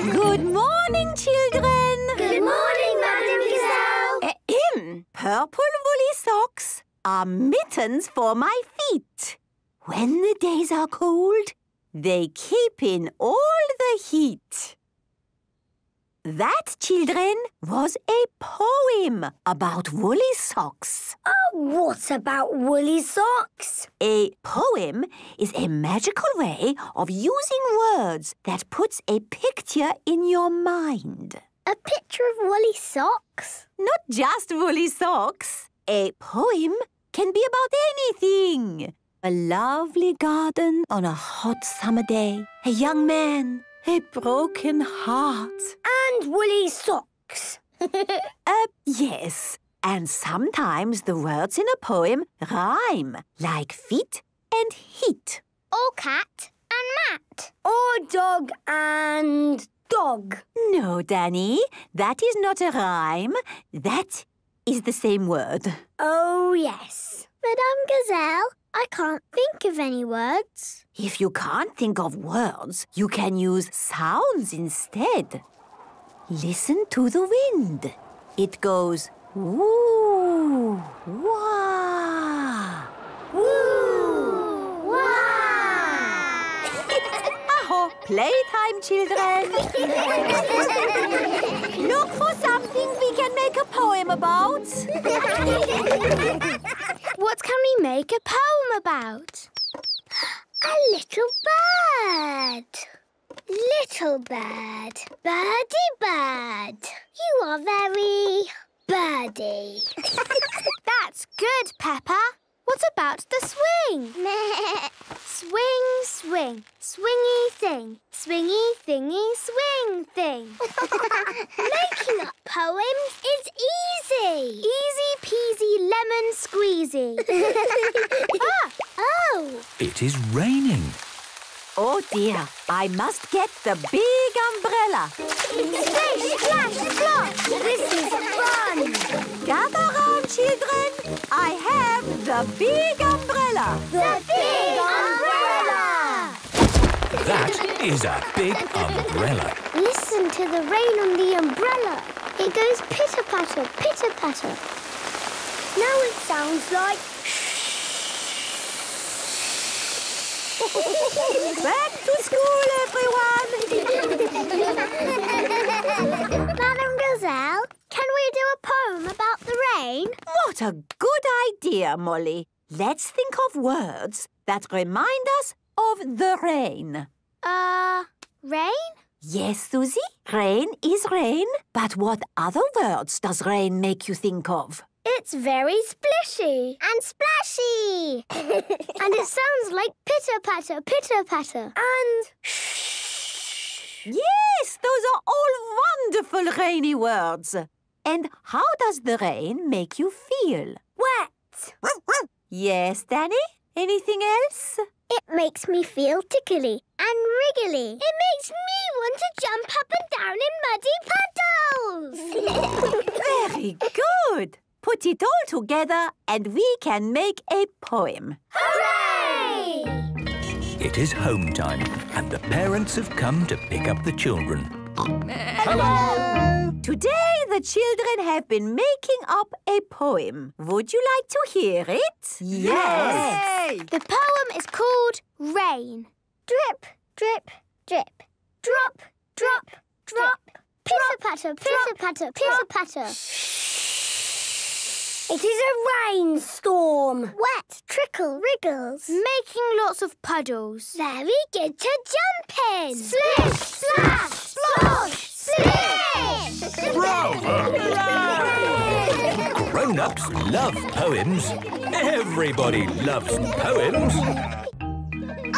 Good morning, children! Good morning, Madame Gazelle! Ahem. Purple woolly socks are mittens for my feet. When the days are cold, they keep in all the heat. That, children, was a poem about woolly socks. Oh, what about woolly socks? A poem is a magical way of using words that puts a picture in your mind. A picture of woolly socks? Not just woolly socks. A poem can be about anything. A lovely garden on a hot summer day. A young man. A broken heart. And woolly socks. uh, yes. And sometimes the words in a poem rhyme, like feet and heat. Or cat and mat. Or dog and dog. No, Danny, that is not a rhyme. That is the same word. Oh, yes. Madame Gazelle, I can't think of any words. If you can't think of words, you can use sounds instead. Listen to the wind. It goes woo, wah. Woo, wah. Aho, playtime, children. Look for something we can make a poem about. What can we make a poem about? A little bird. Little bird. Birdie bird. You are very birdy. That's good, Peppa. What about the swing? Swing, swing, swingy thing. Swingy thingy, swing thing. Making up poems is easy. Easy peasy lemon squeezy. Ah! Oh! It is raining. Oh dear, I must get the big umbrella. Splash, splash, splash. This is fun. Gather round, children. I have the big umbrella. The big umbrella. That is a big umbrella. Listen to the rain on the umbrella. It goes pitter-patter, pitter-patter. Now it sounds like... Back to school, everyone! Madame Gazelle, can we do a poem about the rain? What a good idea, Molly. Let's think of words that remind us of the rain. Uh, rain? Yes, Susie. Rain is rain. But what other words does rain make you think of? It's very splishy. And splashy. And it sounds like pitter-patter, pitter-patter. And shh. Yes, those are all wonderful rainy words. And how does the rain make you feel? Wet. Yes, Danny? Anything else? It makes me feel tickly and wriggly. It makes me want to jump up and down in muddy puddles. Very good. Put it all together and we can make a poem. Hooray! It is home time and the parents have come to pick up the children. Hello! Today the children have been making up a poem. Would you like to hear it? Yes! Yay! The poem is called Rain. Drip, drip, drip. Drop, drop, drop. Pitter-patter, pitter-patter, pitter-patter. It is a rainstorm. Wet, trickle, wriggles. Making lots of puddles. Very good to jump in. Splish, splash, splosh, splish. Bravo! Grown-ups love poems. Everybody loves poems.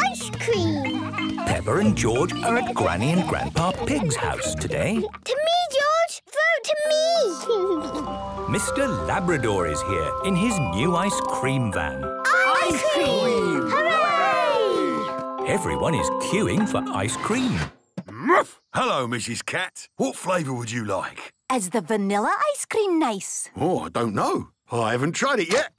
Ice cream. Peppa and George are at Granny and Grandpa Pig's house today. To me, George. Vote to me. Mister Labrador is here in his new ice cream van. Ice cream! Hooray! Everyone is queuing for ice cream. Hello, Missus Cat. What flavour would you like? Is the vanilla ice cream nice? Oh, I don't know. I haven't tried it yet.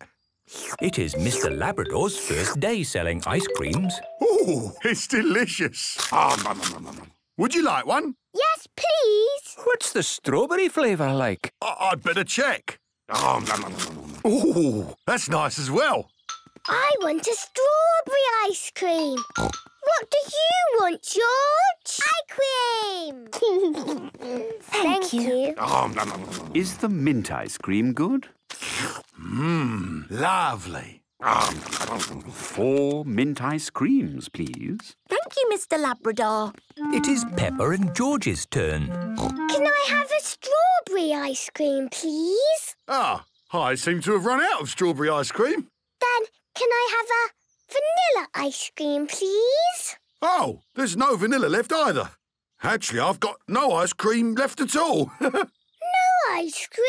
It is Mister Labrador's first day selling ice creams. Oh, it's delicious. Oh, nom, nom, nom, nom. Would you like one? Yes, please. What's the strawberry flavour like? I I'd better check. Oh, nom, nom, nom, nom. Ooh, that's nice as well. I want a strawberry ice cream. What do you want, George? Ice cream. Thank, Thank you. you. Oh, nom, nom, nom, nom. Is the mint ice cream good? Mmm, lovely. Four mint ice creams, please. Thank you, Mister Labrador. It is Peppa and George's turn. Can I have a strawberry ice cream, please? Ah, I seem to have run out of strawberry ice cream. Then can I have a vanilla ice cream, please? Oh, there's no vanilla left either. Actually, I've got no ice cream left at all. No ice cream?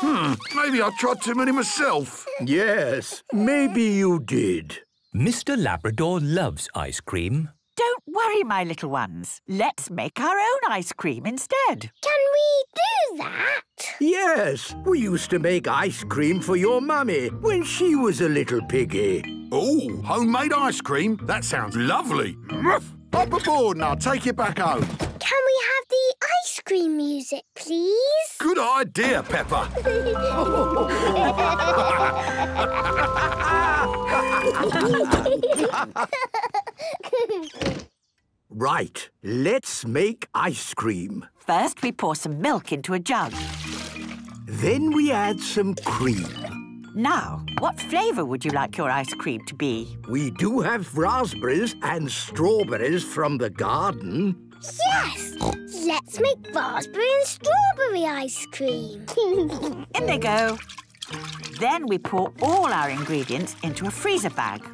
Hmm, maybe I tried too many myself. Yes, maybe you did. Mister Labrador loves ice cream. Don't worry, my little ones. Let's make our own ice cream instead. Can we do that? Yes, we used to make ice cream for your mummy when she was a little piggy. Oh, homemade ice cream? That sounds lovely. Hop aboard and I'll take you back home. Can we have the ice cream music, please? Good idea, Peppa. Right, let's make ice cream. First, we pour some milk into a jug. Then we add some cream. Now, what flavour would you like your ice cream to be? We do have raspberries and strawberries from the garden. Yes! Let's make raspberry and strawberry ice cream. In they go. Then we pour all our ingredients into a freezer bag.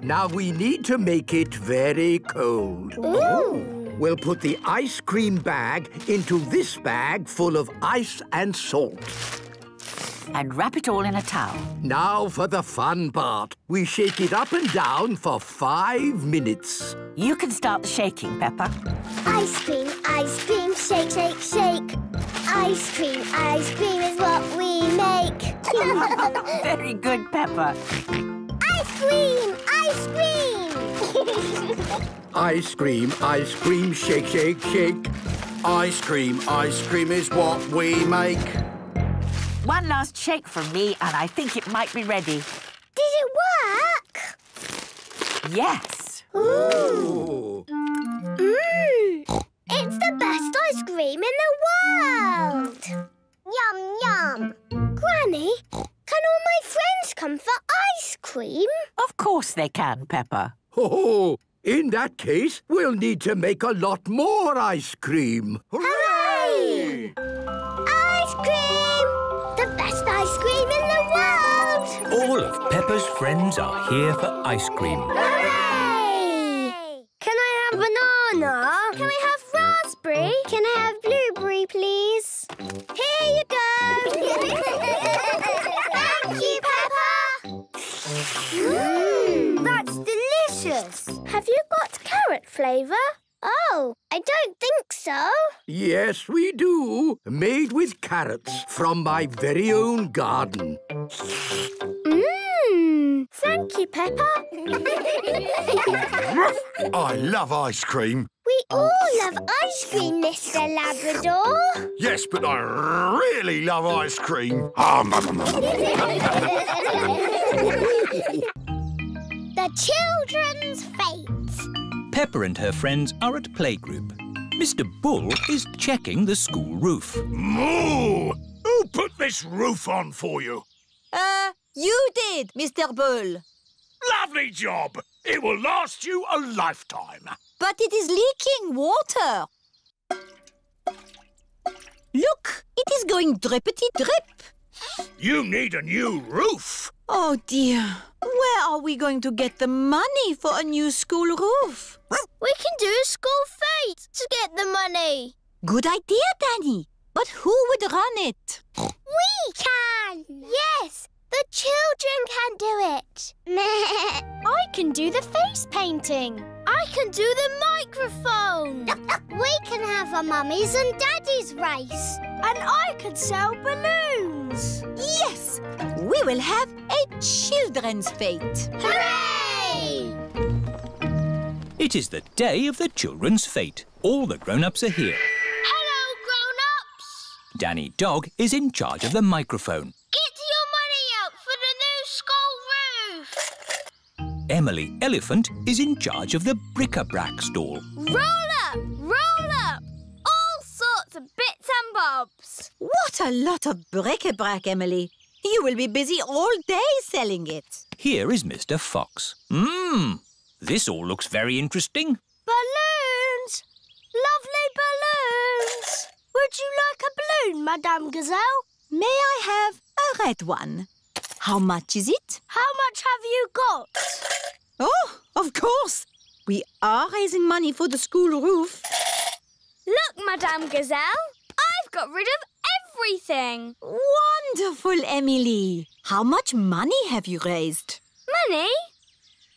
Now we need to make it very cold. Ooh. We'll put the ice cream bag into this bag full of ice and salt. And wrap it all in a towel. Now for the fun part. We shake it up and down for five minutes. You can start the shaking, Peppa. Ice cream, ice cream, shake, shake, shake. Ice cream, ice cream is what we make. Very good, Peppa. Ice cream, ice cream. Ice cream, ice cream, shake, shake, shake. Ice cream, ice cream is what we make. One last shake from me and I think it might be ready. Did it work? Yes. Ooh. Mmm. It's the best ice cream in the world. Yum, yum. Granny, can all my friends come for ice cream? Of course they can, Peppa. Oh, in that case, we'll need to make a lot more ice cream. Hooray! Ice cream! Best ice cream in the world! All of Peppa's friends are here for ice cream. Hooray! Can I have banana? Can I have raspberry? Can I have blueberry, please? Here you go! Thank you, Peppa! Mmm, that's delicious! Have you got carrot flavour? Oh, I don't think so. Yes, we do. Made with carrots from my very own garden. Mmm. Thank you, Peppa. I love ice cream. We all love ice cream, Mister Labrador. Yes, but I really love ice cream. The children's fate. Peppa and her friends are at playgroup. Mister Bull is checking the school roof. Moo! Who put this roof on for you? Uh, you did, Mister Bull. Lovely job. It will last you a lifetime. But it is leaking water. Look, it is going drippity-drip. You need a new roof. Oh, dear. Where are we going to get the money for a new school roof? We can do a school fete to get the money. Good idea, Danny. But who would run it? We can! Yes, the children can do it. I can do the face painting. I I can do the microphone. We can have a mummies and daddies race. And I can sell balloons. Yes, we will have a children's fete. Hooray! It is the day of the children's fete. All the grown-ups are here. Hello, grown-ups. Danny Dog is in charge of the microphone. Emily Elephant is in charge of the bric-a-brac stall. Roll up! Roll up! All sorts of bits and bobs. What a lot of bric-a-brac, Emily. You will be busy all day selling it. Here is Mister Fox. Mmm, this all looks very interesting. Balloons! Lovely balloons! Would you like a balloon, Madame Gazelle? May I have a red one? How much is it? How much have you got? Oh, of course. We are raising money for the school roof. Look, Madame Gazelle, I've got rid of everything. Wonderful, Emily. How much money have you raised? Money?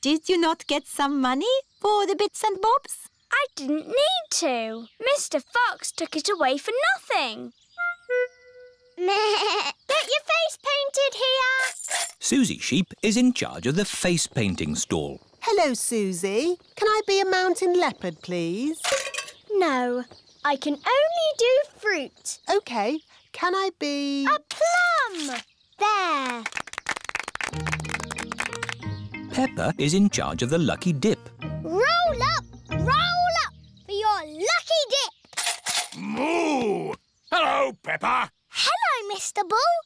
Did you not get some money for the bits and bobs? I didn't need to. Mister Fox took it away for nothing. Get your face painted here. Susie Sheep is in charge of the face painting stall. Hello, Susie. Can I be a mountain leopard, please? No, I can only do fruit. OK. Can I be... a plum! There. Peppa is in charge of the lucky dip. Roll up, roll up for your lucky dip. Moo! Hello, Peppa. Hello, Mister Bull.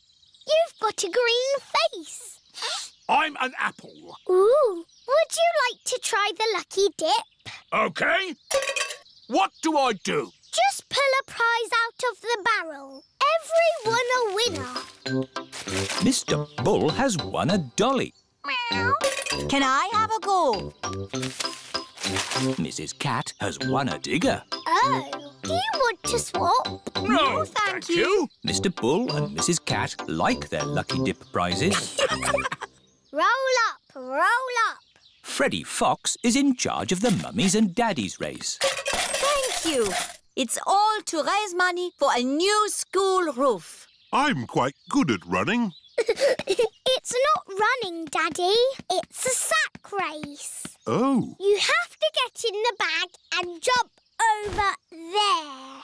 You've got a green face. I'm an apple. Ooh. Would you like to try the lucky dip? OK. What do I do? Just pull a prize out of the barrel. Everyone a winner. Mister Bull has won a dolly. Meow. Can I have a go? Missus Cat has won a digger. Oh. Do you want to swap? No, no thank you. you. Mister Bull and Missus Cat like their lucky dip prizes. Roll up, roll up. Freddy Fox is in charge of the mummies and daddies race. Thank you. It's all to raise money for a new school roof. I'm quite good at running. It's not running, Daddy. It's a sack race. Oh. You have to get in the bag and jump over there.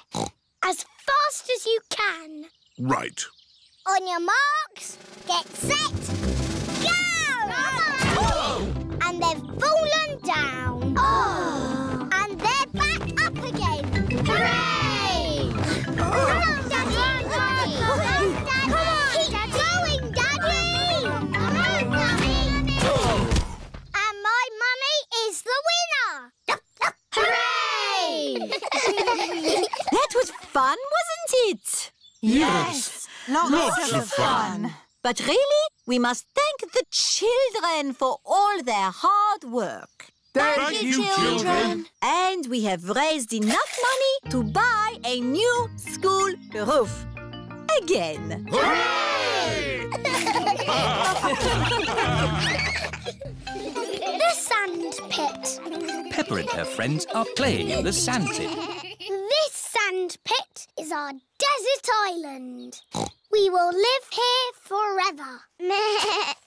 As fast as you can. Right. On your marks, get set, go! Oh! And they've fallen down. Oh! And they're back up again. Hooray! Oh. Hello, Daddy! Hello, Daddy! Keep going, Daddy! Hello, Mummy! And my Mummy is the winner! Hooray! That was fun, wasn't it? Yes, yes. Lots, lots of fun. fun. But really, we must thank the children for all their hard work. Thank, thank you, children. children. And we have raised enough money to buy a new school roof. Again. Hooray! The sand pit. Peppa and her friends are playing in the sand pit. This sand pit is our desert island. We will live here forever.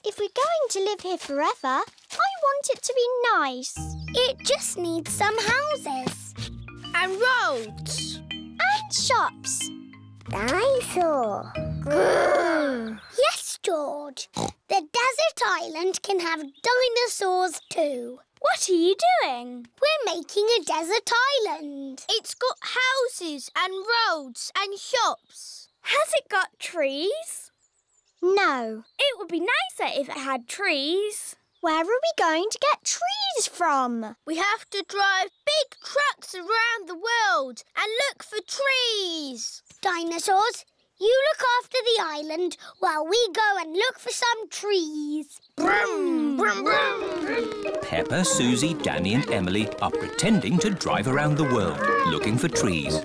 If we're going to live here forever, I want it to be nice. It just needs some houses. And roads. And shops. Dinosaur. Yes, George. The desert island can have dinosaurs too. What are you doing? We're making a desert island. It's got houses and roads and shops. Has it got trees? No. It would be nicer if it had trees. Where are we going to get trees from? We have to drive big trucks around the world and look for trees. Dinosaurs, you look after the island while we go and look for some trees. Brum, brum, brum. Peppa, Susie, Danny and Emily are pretending to drive around the world looking for trees.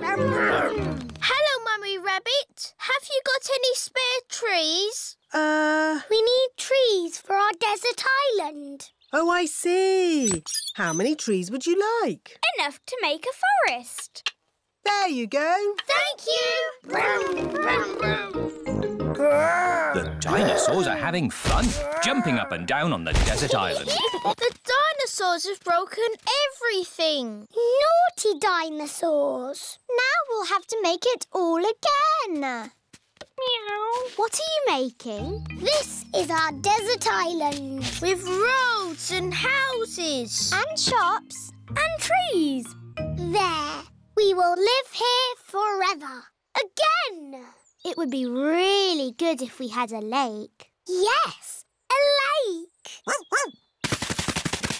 Hello, Mummy Rabbit. Have you got any spare trees? Uh... We need trees for our desert island. Oh, I see. How many trees would you like? Enough to make a forest. There you go. Thank you. Vroom, vroom, vroom. The dinosaurs are having fun, jumping up and down on the desert island. The dinosaurs have broken everything. Naughty dinosaurs. Now we'll have to make it all again. What are you making? This is our desert island. With roads and houses. And shops. And trees. There. We will live here forever. Again. It would be really good if we had a lake. Yes, a lake.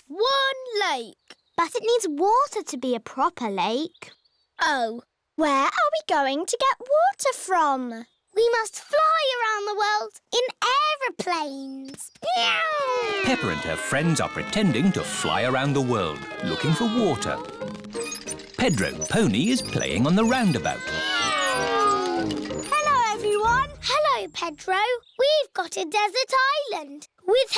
One lake. But it needs water to be a proper lake. Oh. Where are we going to get water from? We must fly around the world in aeroplanes. Peppa and her friends are pretending to fly around the world, looking for water. Pedro Pony is playing on the roundabout. Hello, everyone. Hello, Pedro. We've got a desert island with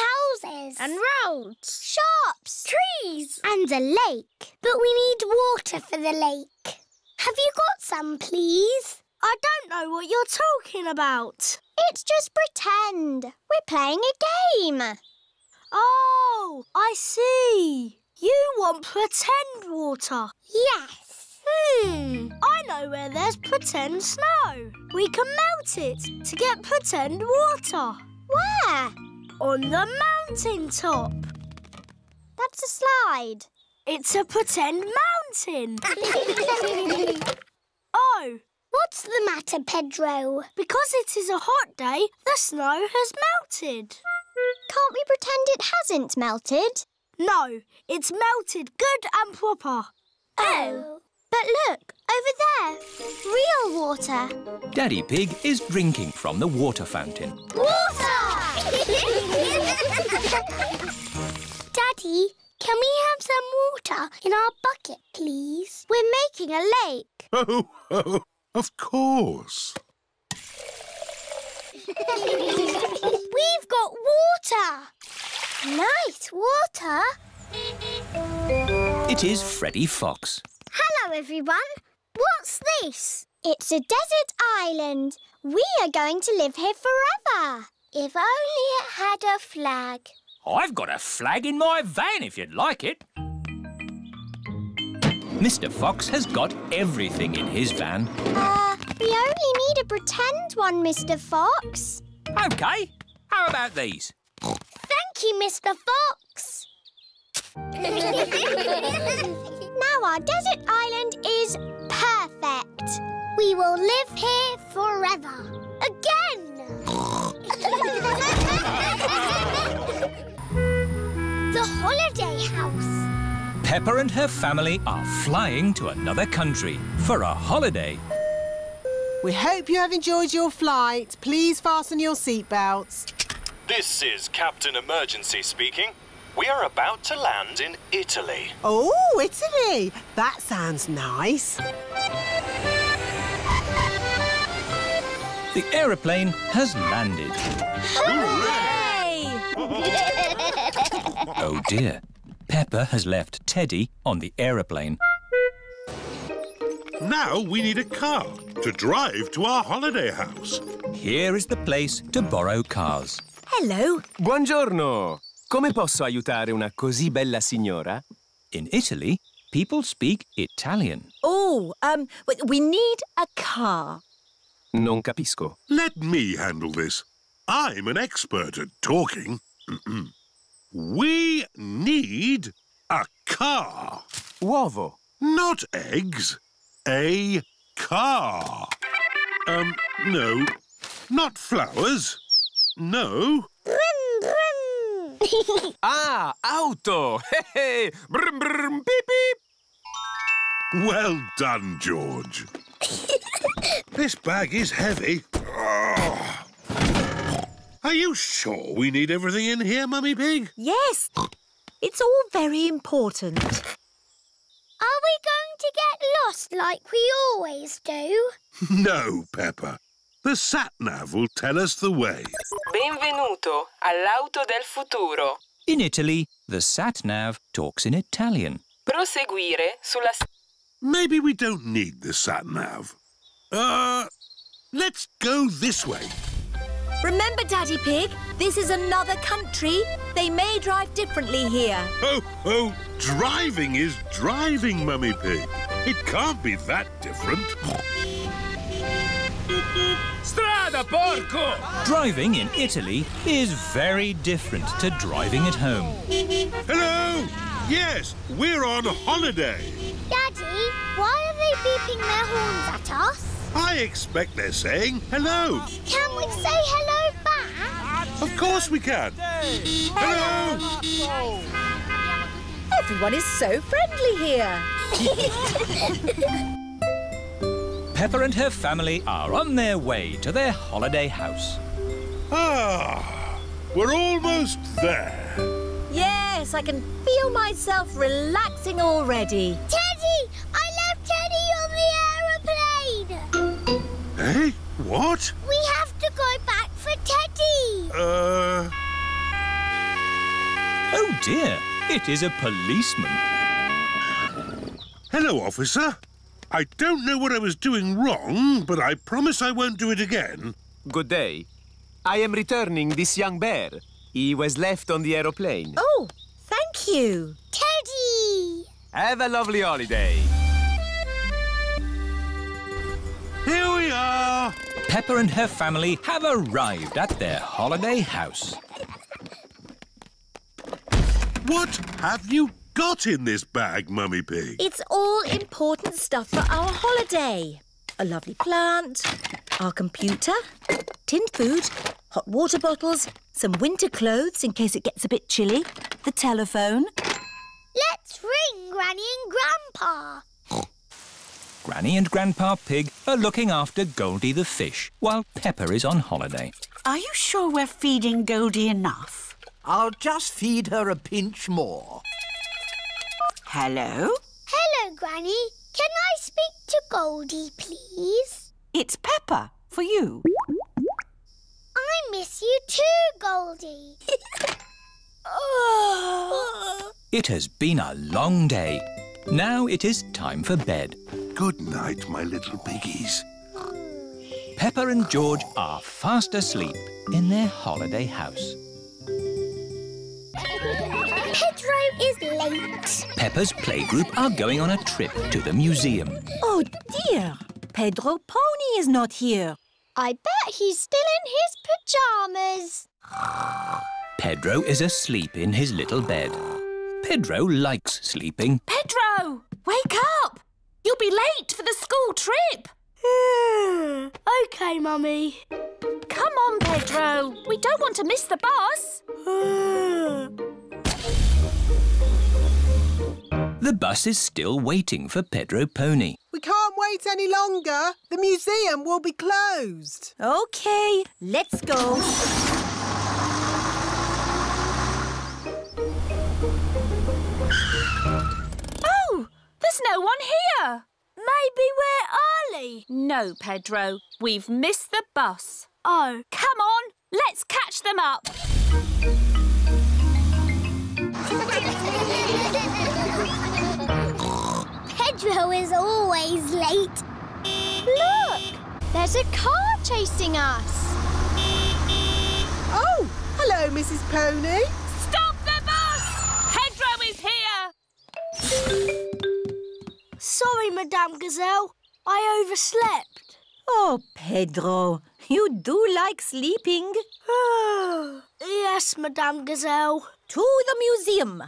houses. And roads. Shops. Trees. And a lake. But we need water for the lake. Have you got some, please? I don't know what you're talking about. It's just pretend. We're playing a game. Oh, I see. You want pretend water. Yes. Hmm. I know where there's pretend snow. We can melt it to get pretend water. Where? On the mountain top. That's a slide. It's a pretend mountain. Oh. What's the matter, Pedro? Because it is a hot day, the snow has melted. Can't we pretend it hasn't melted? No, it's melted good and proper. Oh. But look, over there, real water. Daddy Pig is drinking from the water fountain. Water! Daddy, can we have some water in our bucket, please? We're making a lake. Oh, oh. Of course. We've got water. Nice water. It is Freddy Fox. Hello, everyone. What's this? It's a desert island. We are going to live here forever. If only it had a flag. I've got a flag in my van if you'd like it. Mister Fox has got everything in his van. Uh, we only need a pretend one, Mister Fox. OK. How about these? Thank you, Mister Fox. Now our desert island is perfect. We will live here forever. Again. The holiday house. Peppa and her family are flying to another country for a holiday. We hope you have enjoyed your flight. Please fasten your seatbelts. This is Captain Emergency speaking. We are about to land in Italy. Oh, Italy! That sounds nice. The aeroplane has landed. Hooray! Oh, dear. Peppa has left Teddy on the aeroplane. Now we need a car to drive to our holiday house. Here is the place to borrow cars. Hello. Buongiorno. Come posso aiutare una così bella signora? In Italy, people speak Italian. Oh, um, we need a car. Non capisco. Let me handle this. I'm an expert at talking. We need a car. Uovo. Not eggs. A car. Um, no. Not flowers. No. Brum, brum. Ah, auto. Hey, hey. Brum, brum, beep, beep. Well done, George. This bag is heavy. Oh. Are you sure we need everything in here, Mummy Pig? Yes. It's all very important. Are we going to get lost like we always do? No, Peppa. The sat-nav will tell us the way. Benvenuto all'auto del futuro. In Italy, the sat-nav talks in Italian. Proseguire sulla... Maybe we don't need the sat-nav. Uh, let's go this way. Remember, Daddy Pig, this is another country. They may drive differently here. Oh, oh, driving is driving, Mummy Pig. It can't be that different. Strada, porco! Driving in Italy is very different to driving at home. Hello! Yes, we're on holiday. Daddy, why are they beeping their horns at us? I expect they're saying hello. Can we say hello back? Of course we can. Hello! Everyone is so friendly here. Peppa and her family are on their way to their holiday house. Ah, we're almost there. Yes, I can feel myself relaxing already. Teddy! I love Teddy on the aeroplane! Eh? What? We have to go back for Teddy! Uh... Oh dear, it is a policeman. Hello, officer. I don't know what I was doing wrong, but I promise I won't do it again. Good day. I am returning this young bear. He was left on the aeroplane. Oh, thank you. Teddy! Have a lovely holiday. Here we are. Peppa and her family have arrived at their holiday house. What have you got in this bag, Mummy Pig? It's all important stuff for our holiday. A lovely plant, our computer, tin food, hot water bottles, some winter clothes in case it gets a bit chilly, the telephone. Let's ring Granny and Grandpa. Granny and Grandpa Pig are looking after Goldie the fish while Peppa is on holiday. Are you sure we're feeding Goldie enough? I'll just feed her a pinch more. Hello? Hello, Granny. Can I speak to Goldie, please? It's Peppa, for you. I miss you too, Goldie. Oh. It has been a long day. Now it is time for bed. Good night, my little piggies. Peppa and George are fast asleep in their holiday house. Pedro is late. Peppa's playgroup are going on a trip to the museum. Oh dear, Pedro Pony is not here. I bet he's still in his pyjamas. Pedro is asleep in his little bed. Pedro likes sleeping. Pedro, wake up! You'll be late for the school trip. OK, Mummy. Come on, Pedro. We don't want to miss the bus. The bus is still waiting for Pedro Pony. We can't wait any longer. The museum will be closed. OK, let's go. Oh, there's no one here. Maybe we're early. No, Pedro, we've missed the bus. Oh, come on, let's catch them up. Pedro is always late. Look, there's a car chasing us. Oh, hello, Missus Pony. Stop the bus! Pedro is here! Sorry, Madame Gazelle. I overslept. Oh, Pedro, you do like sleeping. Yes, Madame Gazelle. To the museum.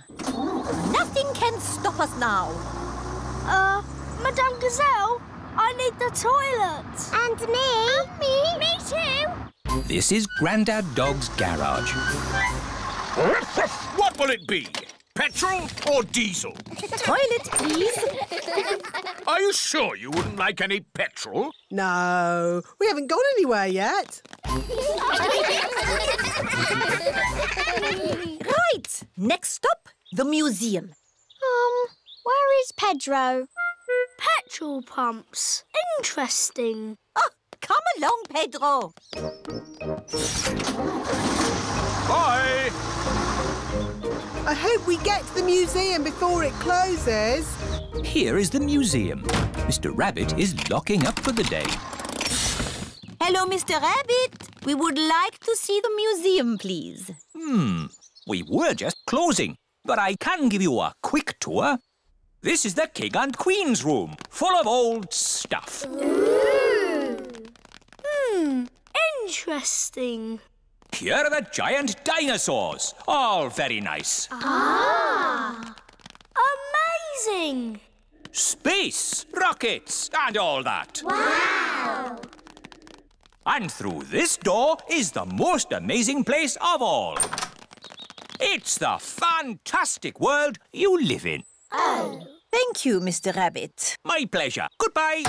Nothing can stop us now. Uh, Madame Gazelle, I need the toilet. And me. And me. Me too. This is Grandad Dog's garage. What will it be? Petrol or diesel? Toilet, please. Are you sure you wouldn't like any petrol? No, we haven't gone anywhere yet. Right, next stop, the museum. Um... Where is Pedro? Petrol pumps. Interesting. Oh, come along, Pedro. Bye. I hope we get to the museum before it closes. Here is the museum. Mister Rabbit is locking up for the day. Hello, Mister Rabbit. We would like to see the museum, please. Hmm. We were just closing, but I can give you a quick tour. This is the King and Queen's room, full of old stuff. Ooh. Hmm. Interesting. Here are the giant dinosaurs. All very nice. Ah! Amazing! Space, rockets, and all that. Wow! And through this door is the most amazing place of all. It's the fantastic world you live in. Oh! Thank you, Mister Rabbit. My pleasure. Goodbye.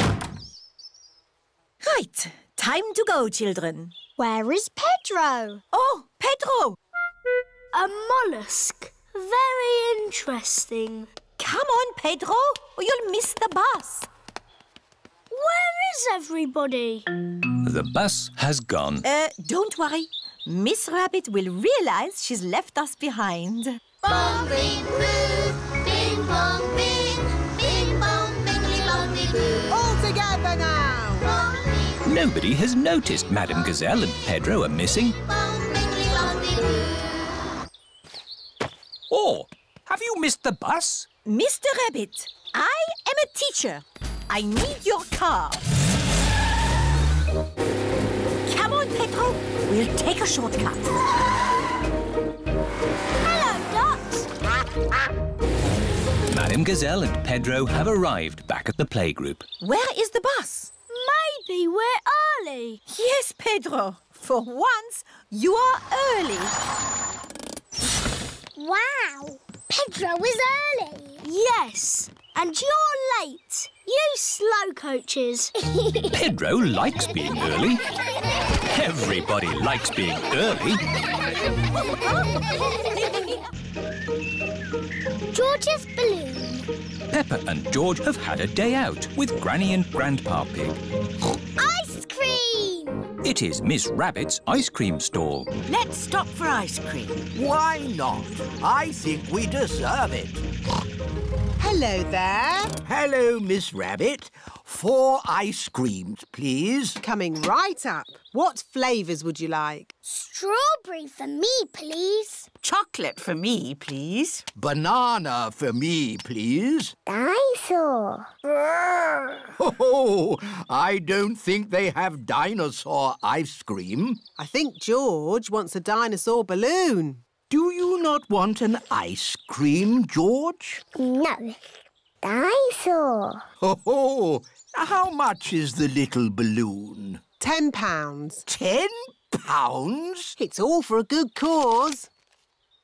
Right. Time to go, children. Where is Pedro? Oh, Pedro! A mollusk. Very interesting. Come on, Pedro, or you'll miss the bus. Where is everybody? The bus has gone. Uh, don't worry. Miss Rabbit will realise she's left us behind. Bong, bing, boo. Bing, bong, bing. Bing, bong, bingly, bongly, boo. All together now. Nobody has noticed Madame Gazelle and Pedro are missing. Oh, have you missed the bus? Mister Rabbit, I am a teacher. I need your car. Come on, Pedro. We'll take a shortcut. Hello, Doc. Madame Gazelle and Pedro have arrived back at the playgroup. Where is the bus? Maybe we're early. Yes, Pedro. For once, you are early. Wow. Pedro is early. Yes. And you're late. You slow coaches. Pedro likes being early. Everybody likes being early. George's balloon. Peppa and George have had a day out with Granny and Grandpa Pig. Ice cream! It is Miss Rabbit's ice cream stall. Let's stop for ice cream. Why not? I think we deserve it. Hello there. Hello, Miss Rabbit. Four ice creams, please. Coming right up. What flavours would you like? Strawberry for me, please. Chocolate for me, please. Banana for me, please. Dinosaur. Oh, I don't think they have dinosaur ice cream. I think George wants a dinosaur balloon. Do you not want an ice cream, George? No. Dinosaur. Oh, how much is the little balloon? Ten pounds. Ten pounds? It's all for a good cause.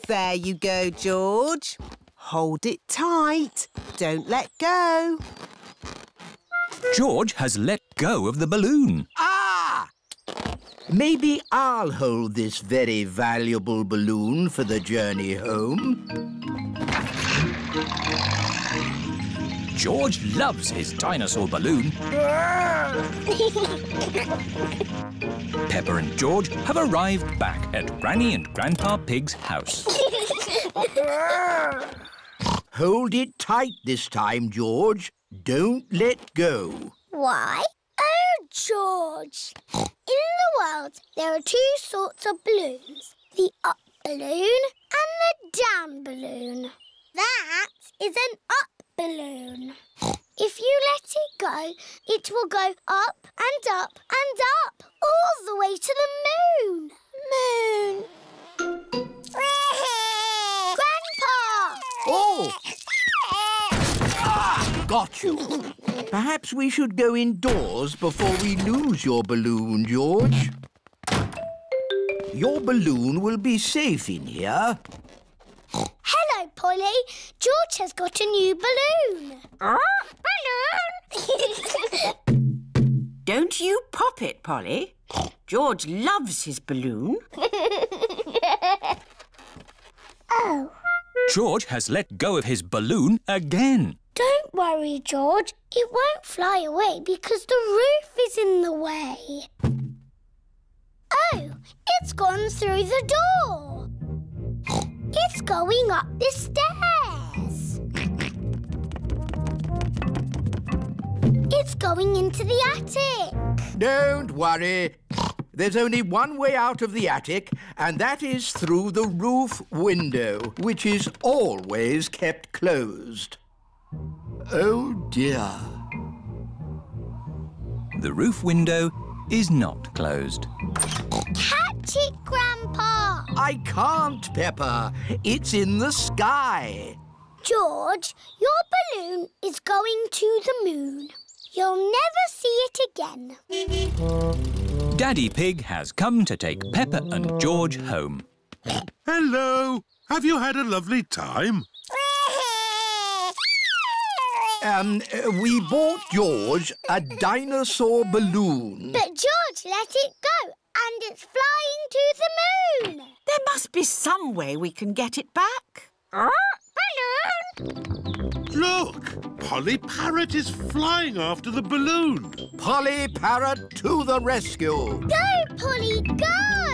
There you go, George. Hold it tight. Don't let go. George has let go of the balloon. Ah! Maybe I'll hold this very valuable balloon for the journey home. George loves his dinosaur balloon. Peppa and George have arrived back at Granny and Grandpa Pig's house. Hold it tight this time, George. Don't let go. Why? Oh, George. In the world, there are two sorts of balloons. The up balloon and the down balloon. That is an up balloon. If you let it go, it will go up and up and up, all the way to the moon. Moon. Grandpa! Oh! Ah, got you. Perhaps we should go indoors before we lose your balloon, George. Your balloon will be safe in here. Hello, Polly. George has got a new balloon. Ah, balloon! Don't you pop it, Polly. George loves his balloon. Oh. George has let go of his balloon again. Don't worry, George. It won't fly away because the roof is in the way. Oh, it's gone through the door. It's going up the stairs. It's going into the attic. Don't worry. There's only one way out of the attic, and that is through the roof window, which is always kept closed. Oh, dear. The roof window is not closed. Catch it, Grandpa! I can't, Peppa. It's in the sky. George, your balloon is going to the moon. You'll never see it again. Daddy Pig has come to take Peppa and George home. Hello. Have you had a lovely time? Um, we bought George a dinosaur balloon. But George let it go and it's flying to the moon. There must be some way we can get it back. Uh, balloon! Look! Polly Parrot is flying after the balloon. Polly Parrot to the rescue. Go, Polly, go!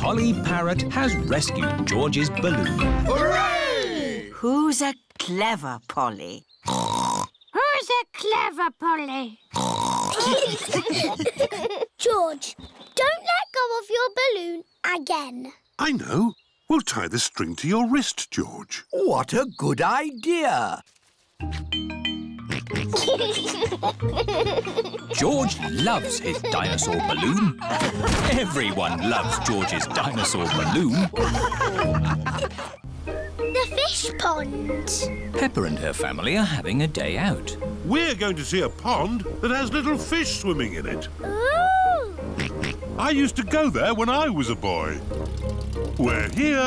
Polly Parrot has rescued George's balloon. Hooray! Who's a clever Polly? Who's a clever Polly? George, don't let go of your balloon again. I know. We'll tie the string to your wrist, George. What a good idea! George loves his dinosaur balloon. Everyone loves George's dinosaur balloon. The fish pond. Peppa and her family are having a day out. We're going to see a pond that has little fish swimming in it. Ooh! I used to go there when I was a boy. We're here.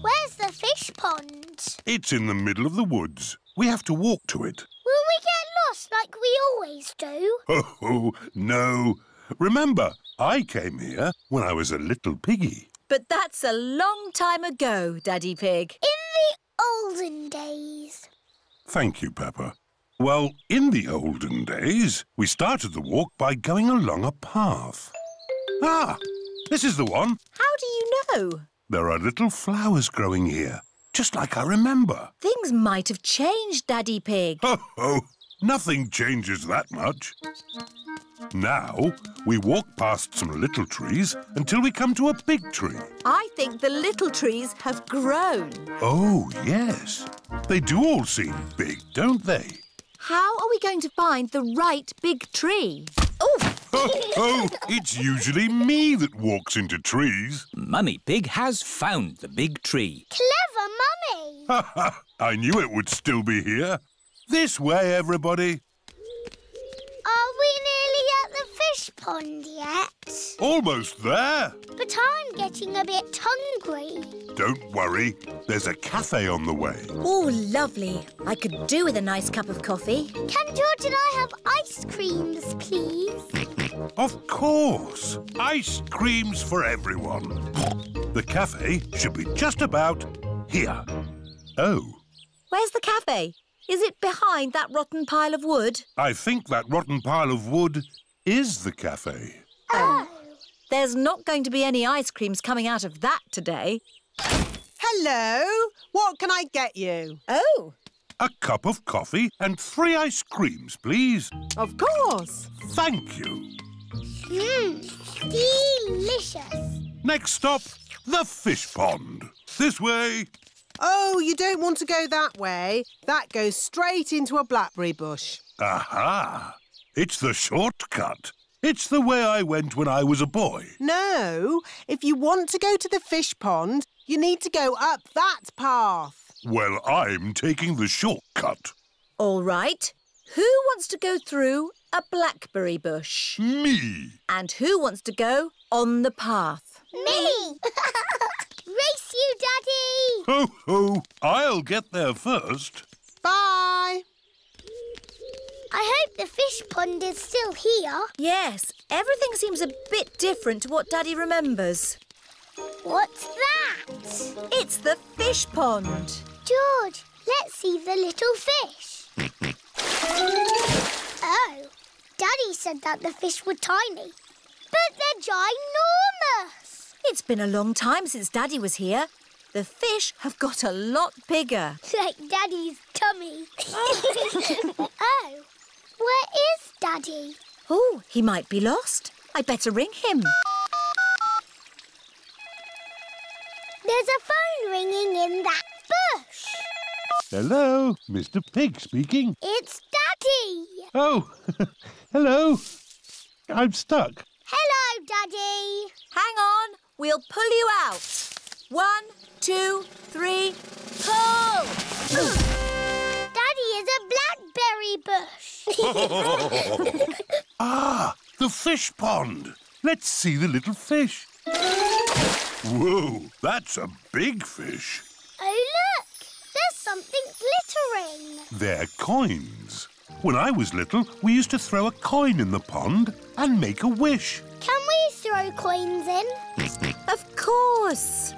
Where's the fish pond? It's in the middle of the woods. We have to walk to it. Will we get lost like we always do? Oh, oh no. Remember, I came here when I was a little piggy. But that's a long time ago, Daddy Pig. In the olden days. Thank you, Peppa. Well, in the olden days, we started the walk by going along a path. Ah! This is the one. How do you know? There are little flowers growing here, just like I remember. Things might have changed, Daddy Pig. Ho, ho! Nothing changes that much. Now, we walk past some little trees until we come to a big tree. I think the little trees have grown. Oh, yes. They do all seem big, don't they? How are we going to find the right big tree? Oh! Oh, oh, it's usually me that walks into trees. Mummy Pig has found the big tree. Clever Mummy! Ha ha! I knew it would still be here. This way, everybody. Are we nearly at the fish pond yet? Almost there. But I'm getting a bit hungry. Don't worry. There's a cafe on the way. Oh, lovely. I could do with a nice cup of coffee. Can George and I have ice creams, please? Of course. Ice creams for everyone. The cafe should be just about here. Oh. Where's the cafe? Is it behind that rotten pile of wood? I think that rotten pile of wood is the cafe. Oh. There's not going to be any ice creams coming out of that today. Hello. What can I get you? Oh. A cup of coffee and three ice creams, please. Of course. Thank you. Mmm. Delicious. Next stop, the fish pond. This way. Oh, you don't want to go that way. That goes straight into a blackberry bush. Aha! It's the shortcut. It's the way I went when I was a boy. No, if you want to go to the fish pond, you need to go up that path. Well, I'm taking the shortcut. All right. Who wants to go through a blackberry bush? Me. And who wants to go on the path? Me! Race you, Daddy! Ho, ho! I'll get there first. Bye! I hope the fish pond is still here. Yes, everything seems a bit different to what Daddy remembers. What's that? It's the fish pond. George, let's see the little fish. Oh, Daddy said that the fish were tiny, but they're ginormous. It's been a long time since Daddy was here. The fish have got a lot bigger. Like Daddy's tummy. Oh. Oh, where is Daddy? Oh, he might be lost. I'd better ring him. There's a phone ringing in that bush. Hello, Mister Pig speaking. It's Daddy. Oh, hello. I'm stuck. Hello, Daddy. Hang on, we'll pull you out. One, two, three, pull! Daddy is a blackberry bush. Ah, the fish pond. Let's see the little fish. Whoa, that's a big fish. Oh, look, there's something glittering. They're coins. When I was little, we used to throw a coin in the pond and make a wish. Can we throw coins in? Of course.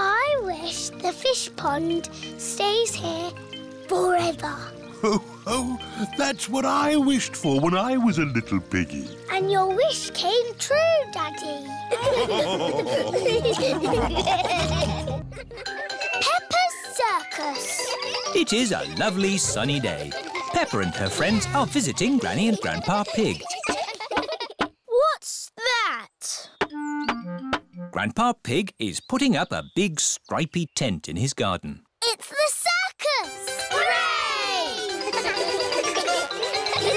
I wish the fish pond stays here forever. Oh, oh, that's what I wished for when I was a little piggy. And your wish came true, Daddy. Peppa's Circus. It is a lovely sunny day. Peppa and her friends are visiting Granny and Grandpa Pig. What's that? Grandpa Pig is putting up a big stripy tent in his garden. It's the circus! Hooray!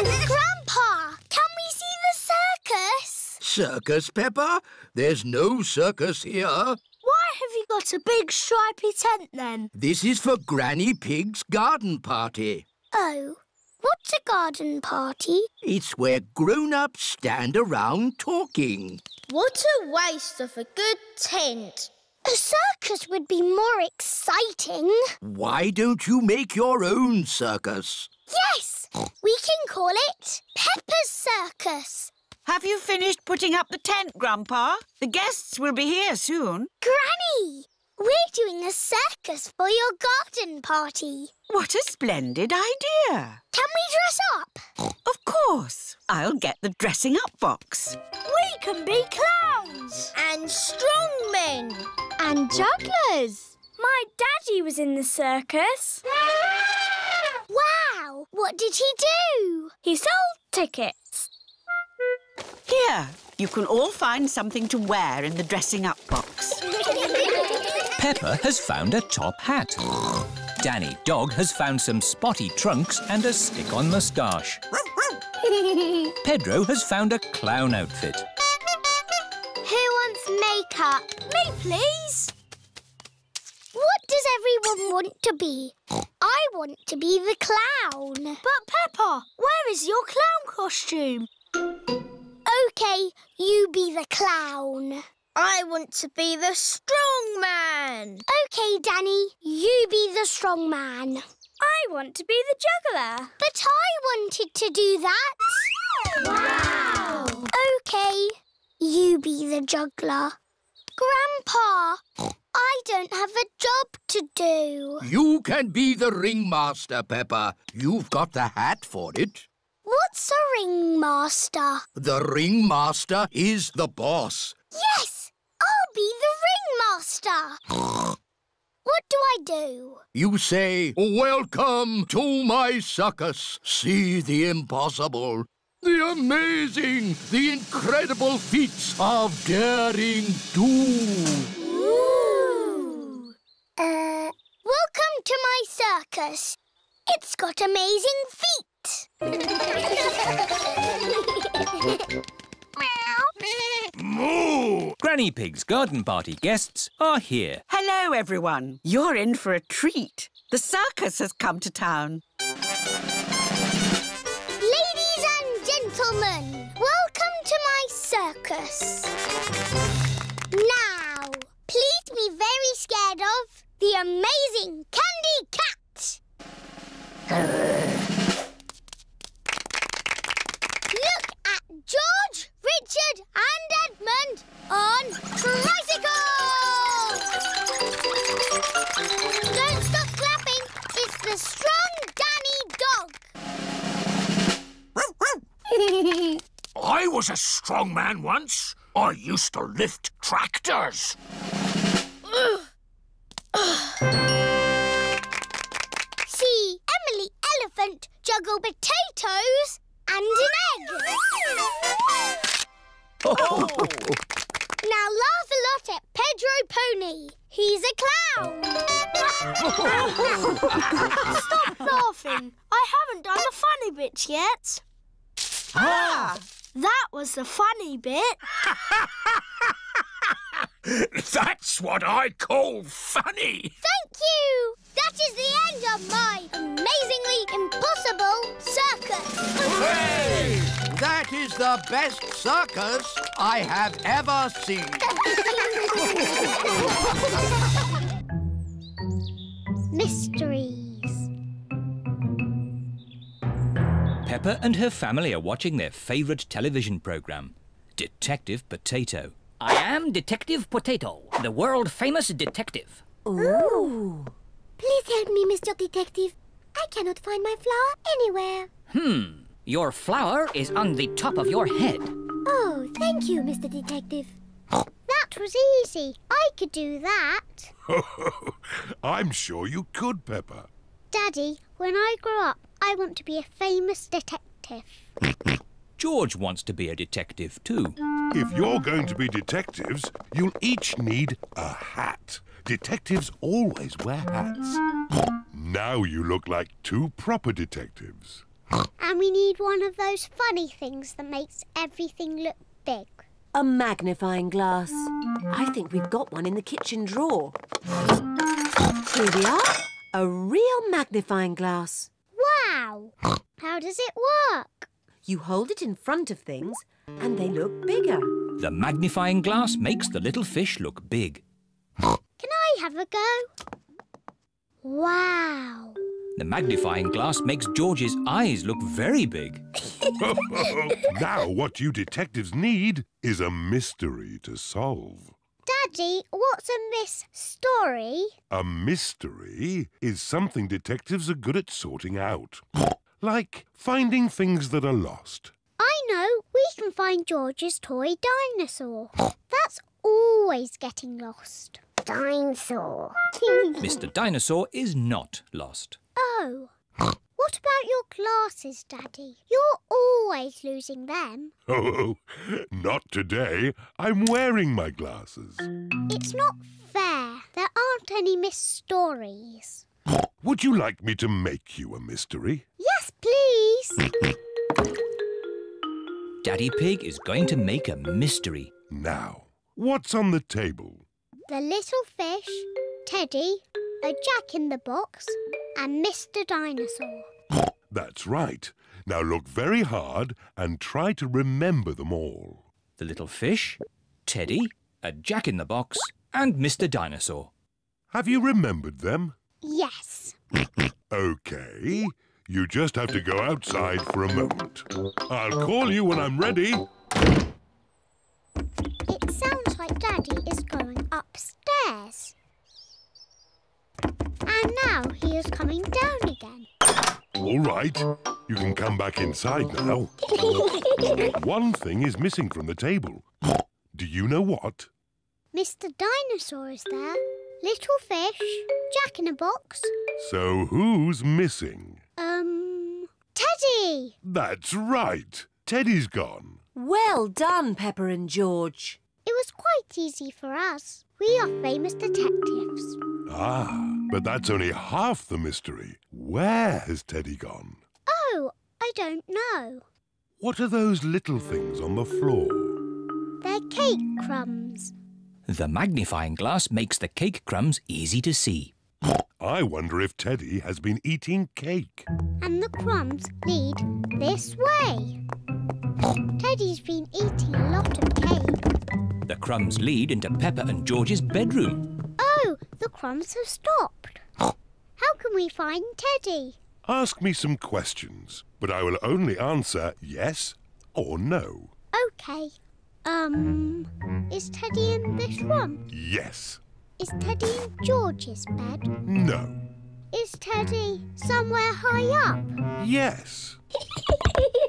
Grandpa, can we see the circus? Circus, Peppa? There's no circus here. Why have you got a big stripy tent then? This is for Granny Pig's garden party. Oh, what's a garden party? It's where grown-ups stand around talking. What a waste of a good tent. A circus would be more exciting. Why don't you make your own circus? Yes! We can call it Peppa's Circus. Have you finished putting up the tent, Grandpa? The guests will be here soon. Granny, we're doing a circus for your garden party. What a splendid idea. Can we dress up? Of course. I'll get the dressing up box. We can be clowns. And strongmen. And jugglers. My daddy was in the circus. Wow! What did he do? He sold tickets. Here, you can all find something to wear in the dressing up box. Peppa has found a top hat. Danny Dog has found some spotty trunks and a stick-on moustache. Pedro has found a clown outfit. Who wants makeup? Me, please. What does everyone want to be? I want to be the clown. But, Peppa, where is your clown costume? OK, you be the clown. I want to be the strong man. OK, Danny, you be the strong man. I want to be the juggler. But I wanted to do that. Wow! OK, you be the juggler. Grandpa, I don't have a job to do. You can be the ringmaster, Peppa. You've got the hat for it. What's a ringmaster? The ringmaster is the boss. Yes! I'll be the ringmaster. What do I do? You say, welcome to my circus. See the impossible, the amazing, the incredible feats of daring do. Ooh. Uh, welcome to my circus. It's got amazing feet. Moo! Granny Pig's garden party guests are here. Hello, everyone. You're in for a treat. The circus has come to town. Ladies and gentlemen, welcome to my circus. Now, please be very scared of the amazing Candy Cat. Look at George, Richard and Edmund on tricycles! Don't stop clapping, it's the strong Danny Dog. I was a strong man once. I used to lift tractors. See Emily Elephant juggle potatoes and an egg. Oh. Now laugh a lot at Pedro Pony. He's a clown. Stop laughing. I haven't done the funny bit yet. Ah! That was the funny bit. That's what I call funny. Thank you. That is the end of my amazingly impossible circus. Hooray! That is the best circus I have ever seen. Mysteries. Peppa and her family are watching their favourite television programme, Detective Potato. I am Detective Potato, the world-famous detective. Ooh! Please help me, Mister Detective. I cannot find my flower anywhere. Hmm. Your flower is on the top of your head. Oh, thank you, Mister Detective. That was easy. I could do that. I'm sure you could, Peppa. Daddy, when I grow up, I want to be a famous detective. George wants to be a detective too. If you're going to be detectives, you'll each need a hat. Detectives always wear hats. Now you look like two proper detectives. And we need one of those funny things that makes everything look big. A magnifying glass. I think we've got one in the kitchen drawer. Here we are. A real magnifying glass. Wow! How does it work? You hold it in front of things and they look bigger. The magnifying glass makes the little fish look big. Can I have a go? Wow! The magnifying glass makes George's eyes look very big. Now what you detectives need is a mystery to solve. Daddy, what's a miss story? A mystery is something detectives are good at sorting out. Like finding things that are lost. I know. We can find George's toy dinosaur. That's always getting lost. Dinosaur. Mister Dinosaur is not lost. Oh. What about your glasses, Daddy? You're always losing them. Oh, not today. I'm wearing my glasses. It's not fair. There aren't any missed stories. Would you like me to make you a mystery? Yes, please. Daddy Pig is going to make a mystery. Now, what's on the table? The little fish, Teddy, a jack-in-the-box and Mister Dinosaur. That's right. Now look very hard and try to remember them all. The little fish, Teddy, a jack-in-the-box and Mister Dinosaur. Have you remembered them? Yes. OK. You just have to go outside for a moment. I'll call you when I'm ready. It sounds like Daddy is going upstairs. And now he is coming down again. All right. You can come back inside now. One thing is missing from the table. Do you know what? Mister Dinosaur is there. Little fish, jack-in-a-box. So who's missing? Um, Teddy! That's right. Teddy's gone. Well done, Peppa and George. It was quite easy for us. We are famous detectives. Ah, but that's only half the mystery. Where has Teddy gone? Oh, I don't know. What are those little things on the floor? They're cake crumbs. The magnifying glass makes the cake crumbs easy to see. I wonder if Teddy has been eating cake. And the crumbs lead this way. Teddy's been eating a lot of cake. The crumbs lead into Peppa and George's bedroom. Oh, the crumbs have stopped. How can we find Teddy? Ask me some questions, but I will only answer yes or no. OK. Um, is Teddy in this room? Yes. Is Teddy in George's bed? No. Is Teddy somewhere high up? Yes.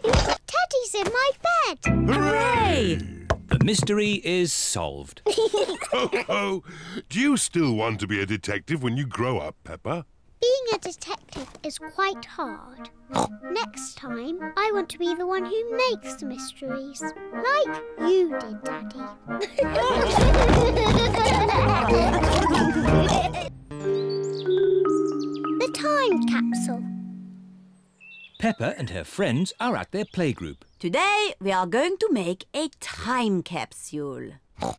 Teddy's in my bed! Hooray! The mystery is solved. Ho, ho! Do you still want to be a detective when you grow up, Peppa? Being a detective is quite hard. Next time, I want to be the one who makes the mysteries, like you did, Daddy. The Time Capsule. Peppa and her friends are at their playgroup. Today, we are going to make a time capsule.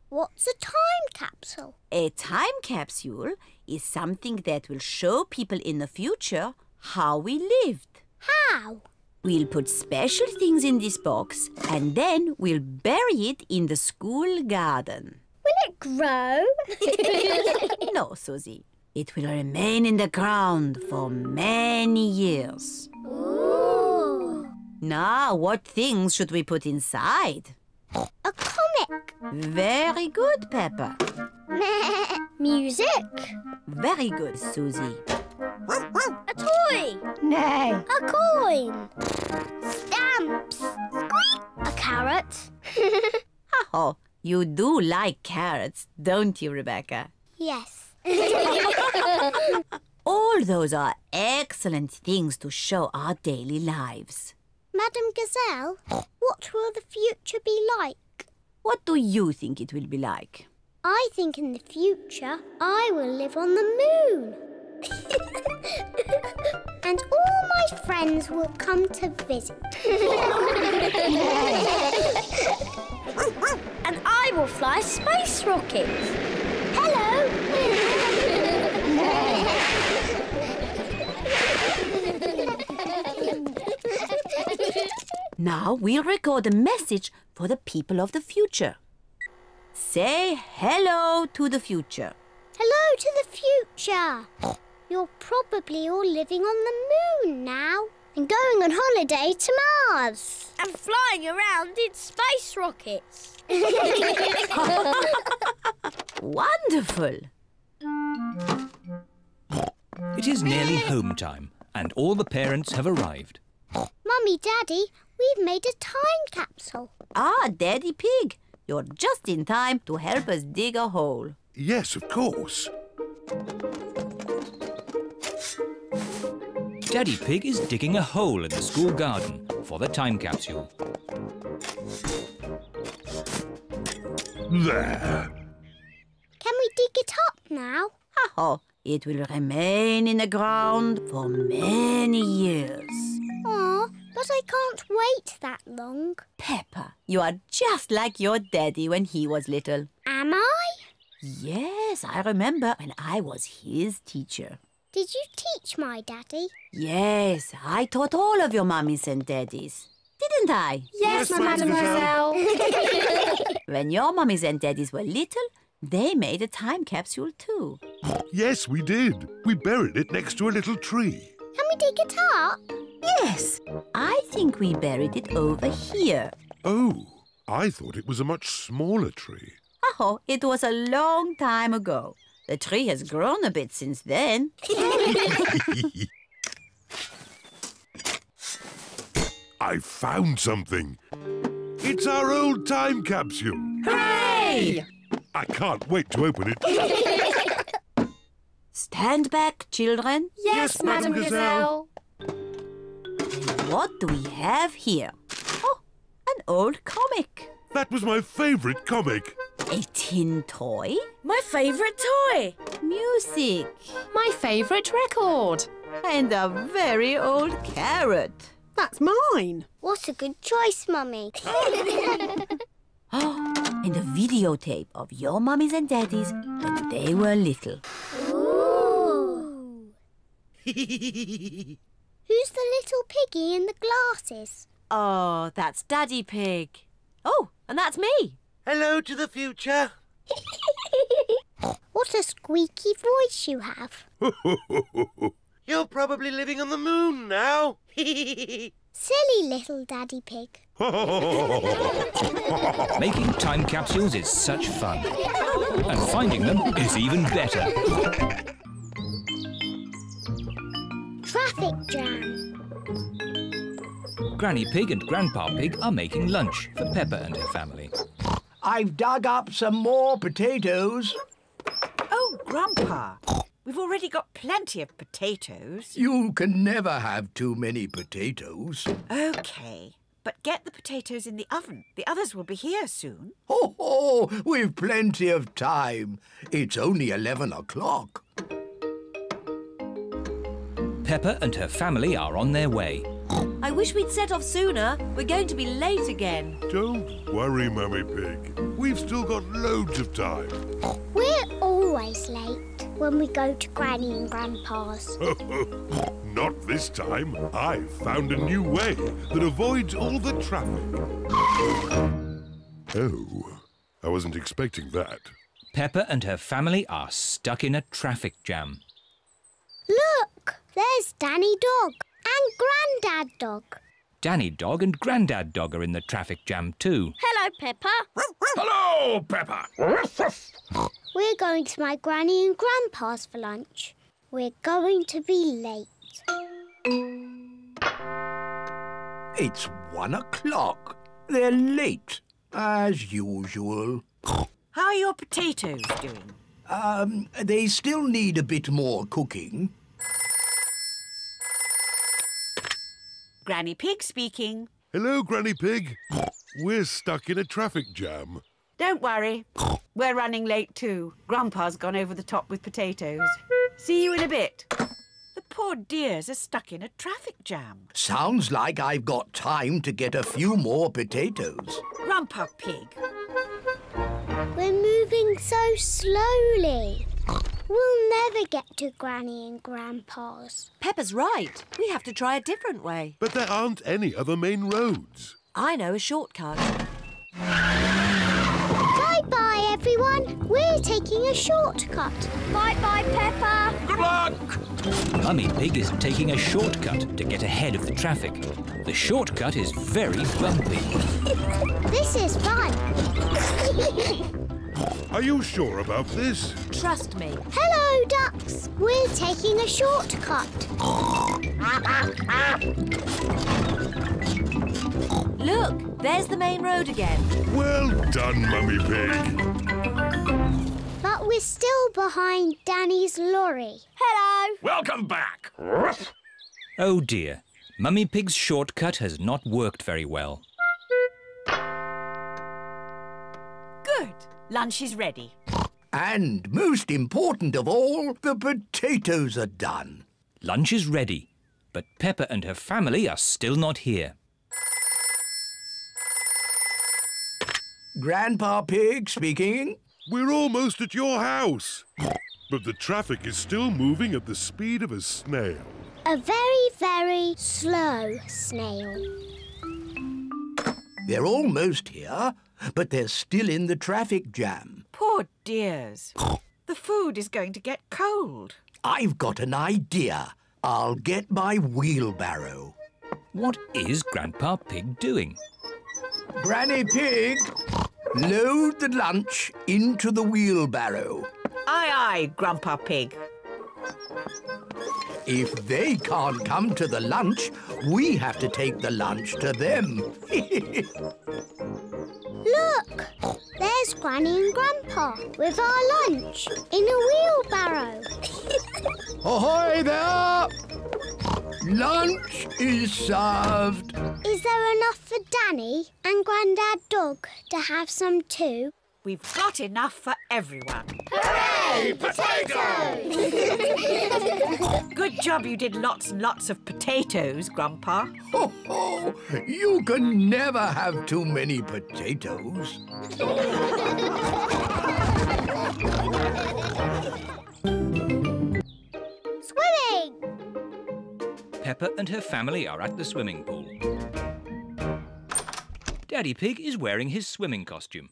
What's a time capsule? A time capsule is something that will show people in the future how we lived. How? We'll put special things in this box and then we'll bury it in the school garden. Will it grow? No, Susie. It will remain in the ground for many years. Ooh. Now, what things should we put inside? A comic. Very good, Peppa. Music. Very good, Susie. A toy. No. A coin. Stamps. Squeak. A carrot. Oh, you do like carrots, don't you, Rebecca? Yes. All those are excellent things to show our daily lives. Madame Gazelle, what will the future be like? What do you think it will be like? I think in the future I will live on the moon. And all my friends will come to visit. And I will fly space rockets. Hello! Now we'll record a message for the people of the future. Say hello to the future. Hello to the future. You're probably all living on the moon now and going on holiday to Mars. And flying around in space rockets. Wonderful. It is nearly home time and all the parents have arrived. Mummy, Daddy, we've made a time capsule. Ah, Daddy Pig, you're just in time to help us dig a hole. Yes, of course. Daddy Pig is digging a hole in the school garden for the time capsule. There. Can we dig it up now? Ha-ha. It will remain in the ground for many years. Aw, but I can't wait that long. Peppa, you are just like your daddy when he was little. Am I? Yes, I remember when I was his teacher. Did you teach my daddy? Yes, I taught all of your mummies and daddies. Didn't I? Yes, yes Mademoiselle. When your mummies and daddies were little, they made a time capsule too. Yes, we did. We buried it next to a little tree. Can we dig it up? Yes. I think we buried it over here. Oh, I thought it was a much smaller tree. Oh, it was a long time ago. The tree has grown a bit since then. I found something. It's our old time capsule. Hooray! I can't wait to open it. Stand back, children. Yes, yes Madame Gazelle. And what do we have here? Oh, an old comic. That was my favourite comic. A tin toy. My favourite toy. Music. My favourite record. And a very old carrot. That's mine. What a good choice, Mummy. Oh, and a videotape of your mummies and daddies when they were little. Ooh! Who's the little piggy in the glasses? Oh, that's Daddy Pig. Oh, and that's me. Hello to the future. What a squeaky voice you have. You're probably living on the moon now. Silly little Daddy Pig. Making time capsules is such fun. And finding them is even better. Traffic jam. Granny Pig and Grandpa Pig are making lunch for Peppa and her family. I've dug up some more potatoes. Oh, Grandpa, we've already got plenty of potatoes. You can never have too many potatoes. OK, but get the potatoes in the oven. The others will be here soon. Ho, ho, we've plenty of time. It's only eleven o'clock. Peppa and her family are on their way. I wish we'd set off sooner. We're going to be late again. Don't worry, Mummy Pig. We've still got loads of time. We're always late when we go to Granny and Grandpa's. Not this time. I've found a new way that avoids all the traffic. Oh, I wasn't expecting that. Peppa and her family are stuck in a traffic jam. Look, there's Danny Dog. And Grandad Dog. Danny Dog and Grandad Dog are in the traffic jam too. Hello, Peppa. Hello, Peppa. We're going to my Granny and Grandpa's for lunch. We're going to be late. It's one o'clock. They're late, as usual. How are your potatoes doing? Um, they still need a bit more cooking. Granny Pig speaking. Hello, Granny Pig. We're stuck in a traffic jam. Don't worry. We're running late too. Grandpa's gone over the top with potatoes. See you in a bit. The poor dears are stuck in a traffic jam. Sounds like I've got time to get a few more potatoes. Grandpa Pig. We're moving so slowly. We'll never get to Granny and Grandpa's. Peppa's right. We have to try a different way. But there aren't any other main roads. I know a shortcut. Bye-bye, everyone. We're taking a shortcut. Bye-bye, Peppa. Good luck! Mummy Pig is taking a shortcut to get ahead of the traffic. The shortcut is very bumpy. This is fun. Are you sure about this? Trust me. Hello, ducks. We're taking a shortcut. Look, there's the main road again. Well done, Mummy Pig. But we're still behind Danny's lorry. Hello. Welcome back. Oh, dear. Mummy Pig's shortcut has not worked very well. Good. Lunch is ready. And most important of all, the potatoes are done. Lunch is ready, but Peppa and her family are still not here. Grandpa Pig speaking. We're almost at your house. But the traffic is still moving at the speed of a snail. A very, very slow snail. They're almost here, but they're still in the traffic jam. Poor dears. The food is going to get cold. I've got an idea. I'll get my wheelbarrow. What is Grandpa Pig doing? Granny Pig, load the lunch into the wheelbarrow. Aye, aye, Grandpa Pig. If they can't come to the lunch, we have to take the lunch to them. Look, there's Granny and Grandpa with our lunch in a wheelbarrow. Ahoy there! Lunch is served. Is there enough for Danny and Grandad Dog to have some too? We've got enough for everyone. Hooray, potato! Good job you did lots and lots of potatoes, Grandpa. Ho, ho! You can never have too many potatoes. Swimming! Peppa and her family are at the swimming pool. Daddy Pig is wearing his swimming costume.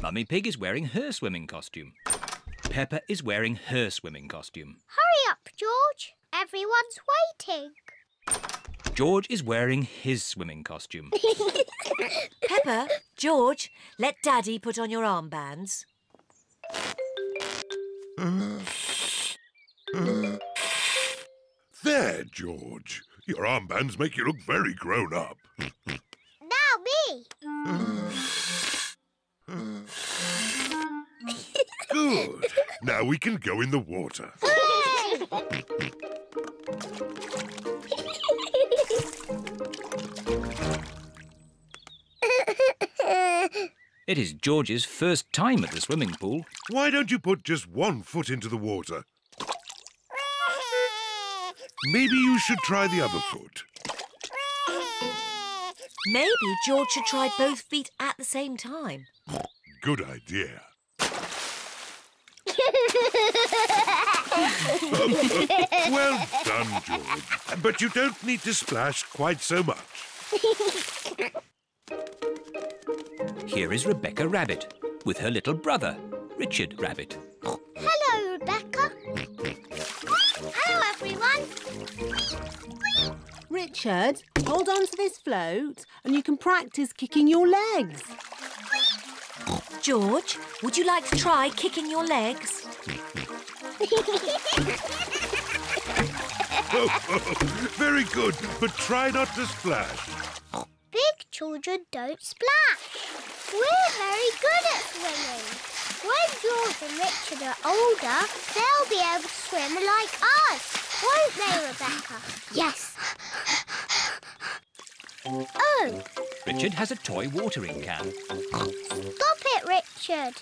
Mummy Pig is wearing her swimming costume. Peppa is wearing her swimming costume. Hurry up, George. Everyone's waiting. George is wearing his swimming costume. Peppa, George, let Daddy put on your armbands. Uh, uh. There, George. Your armbands make you look very grown up. Now me. Uh, uh. Now we can go in the water. It is George's first time at the swimming pool. Why don't you put just one foot into the water? Maybe you should try the other foot. Maybe George should try both feet at the same time. Good idea. Well done, George. But you don't need to splash quite so much. Here is Rebecca Rabbit with her little brother, Richard Rabbit. Hello, Rebecca. Hello, everyone. Richard, hold on to this float and you can practice kicking your legs. George, would you like to try kicking your legs? Oh, oh, very good, but try not to splash. Big children don't splash. We're very good at swimming. When George and Richard are older, they'll be able to swim like us, won't they, Rebecca? Yes. Oh. Richard has a toy watering can. Stop it, Richard.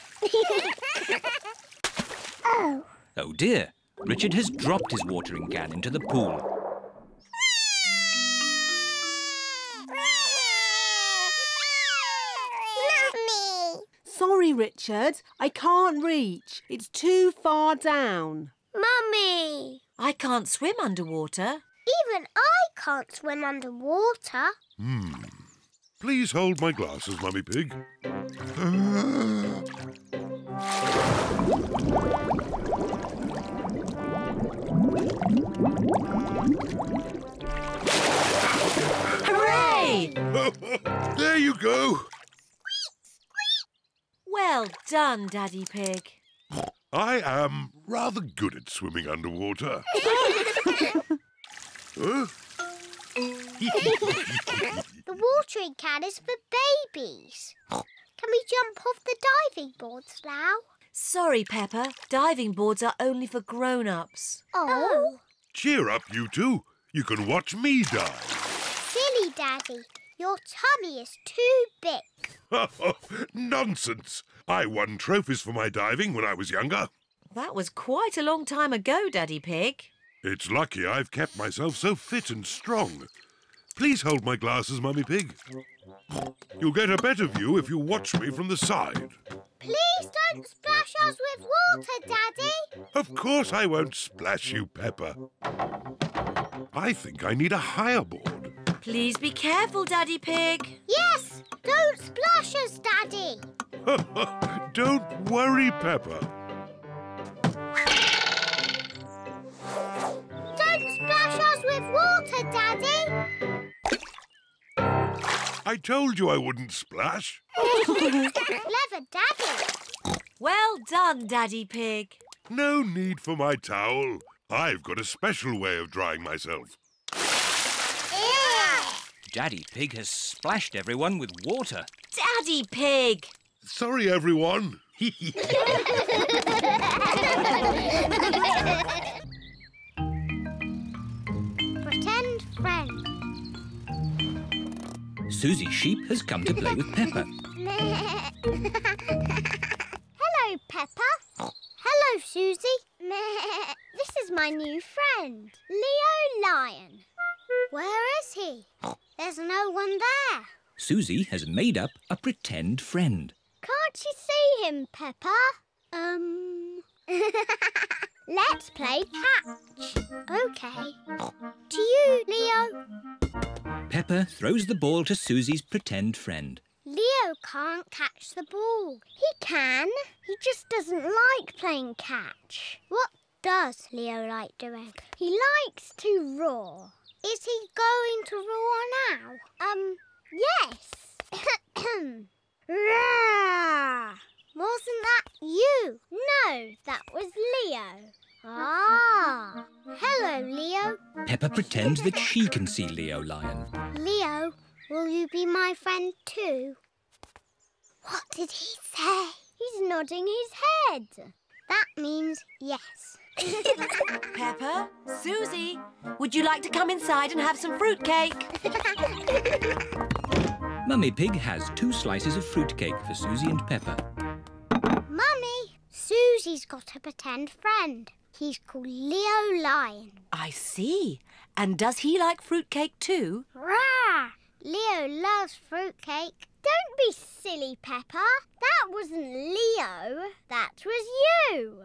Oh. Oh, dear. Richard has dropped his watering can into the pool. Sorry, Richard, I can't reach. It's too far down. Mummy! I can't swim underwater. Even I can't swim underwater. Hmm. Please hold my glasses, Mummy Pig. Hooray! There you go. Well done, Daddy Pig. I am rather good at swimming underwater. Huh? The watering can is for babies. Can we jump off the diving boards now? Sorry, Peppa. Diving boards are only for grown-ups. Oh. Cheer up, you two. You can watch me dive. Silly, Daddy. Your tummy is too big. Nonsense! I won trophies for my diving when I was younger. That was quite a long time ago, Daddy Pig. It's lucky I've kept myself so fit and strong. Please hold my glasses, Mummy Pig. You'll get a better view if you watch me from the side. Please don't splash us with water, Daddy. Of course I won't splash you, Peppa. I think I need a higher board. Please be careful, Daddy Pig. Yes, don't splash us, Daddy. Don't worry, Peppa. Don't splash us with water, Daddy. I told you I wouldn't splash. Clever Daddy. Well done, Daddy Pig. No need for my towel. I've got a special way of drying myself. Daddy Pig has splashed everyone with water. Daddy Pig! Sorry, everyone. Pretend friend. Susie Sheep has come to play with Peppa. Hello, Peppa. Hello, Susie. This is my new friend, Leo Lion. Where is he? There's no one there. Susie has made up a pretend friend. Can't you see him, Peppa? Um... Let's play catch. OK. To you, Leo. Peppa throws the ball to Susie's pretend friend. Leo can't catch the ball. He can. He just doesn't like playing catch. What does Leo like doing? He likes to roar. Is he going to roar now? Um, yes. Roar! Wasn't that you? No, that was Leo. Ah! Hello, Leo. Peppa pretends that she can see Leo Lion. Leo, will you be my friend too? What did he say? He's nodding his head. That means yes. Peppa, Susie, would you like to come inside and have some fruitcake? Mummy Pig has two slices of fruitcake for Susie and Peppa. Mummy, Susie's got a pretend friend. He's called Leo Lion. I see. And does he like fruitcake too? Rah! Leo loves fruitcake. Don't be silly, Peppa. That wasn't Leo. That was you.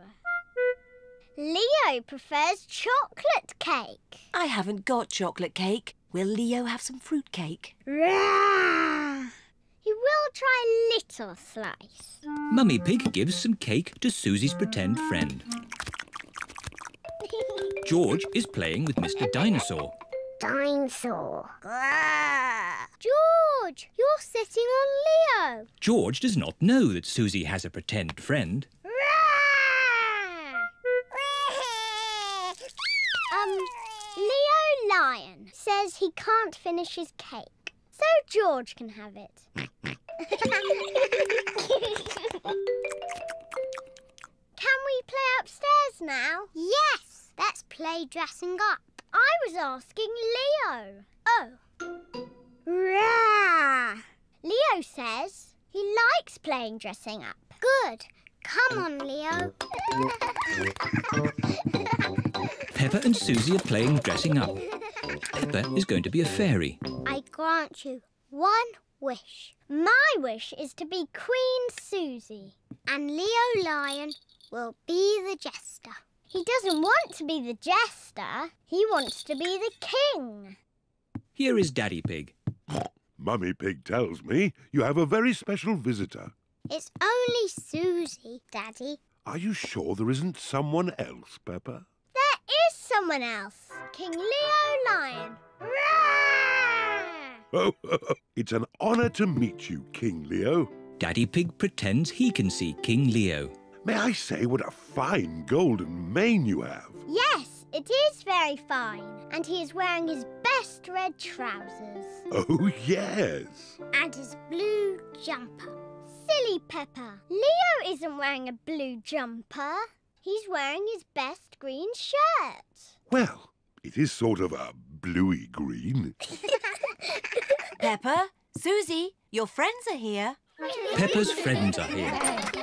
Leo prefers chocolate cake. I haven't got chocolate cake. Will Leo have some fruitcake? Rah! He will try a little slice. Mummy Pig gives some cake to Susie's pretend friend. George is playing with Mister Dinosaur. Dinosaur. George, you're sitting on Leo. George does not know that Susie has a pretend friend. um, Leo Lion says he can't finish his cake, so George can have it. Can we play upstairs now? Yes, let's play dressing up. I was asking Leo. Oh. Rah! Leo says he likes playing dressing up. Good. Come on, Leo. Peppa and Susie are playing dressing up. Peppa is going to be a fairy. I grant you one wish. My wish is to be Queen Susie, and Leo Lion will be the jester. He doesn't want to be the jester. He wants to be the king. Here is Daddy Pig. Mummy Pig tells me you have a very special visitor. It's only Susie, Daddy. Are you sure there isn't someone else, Peppa? There is someone else. King Leo Lion. Rah! It's an honour to meet you, King Leo. Daddy Pig pretends he can see King Leo. May I say what a fine golden mane you have? Yes, it is very fine. And he is wearing his best red trousers. Oh, yes. And his blue jumper. Silly Peppa, Leo isn't wearing a blue jumper. He's wearing his best green shirt. Well, it is sort of a bluey green. Peppa, Susie, your friends are here. Peppa's friends are here.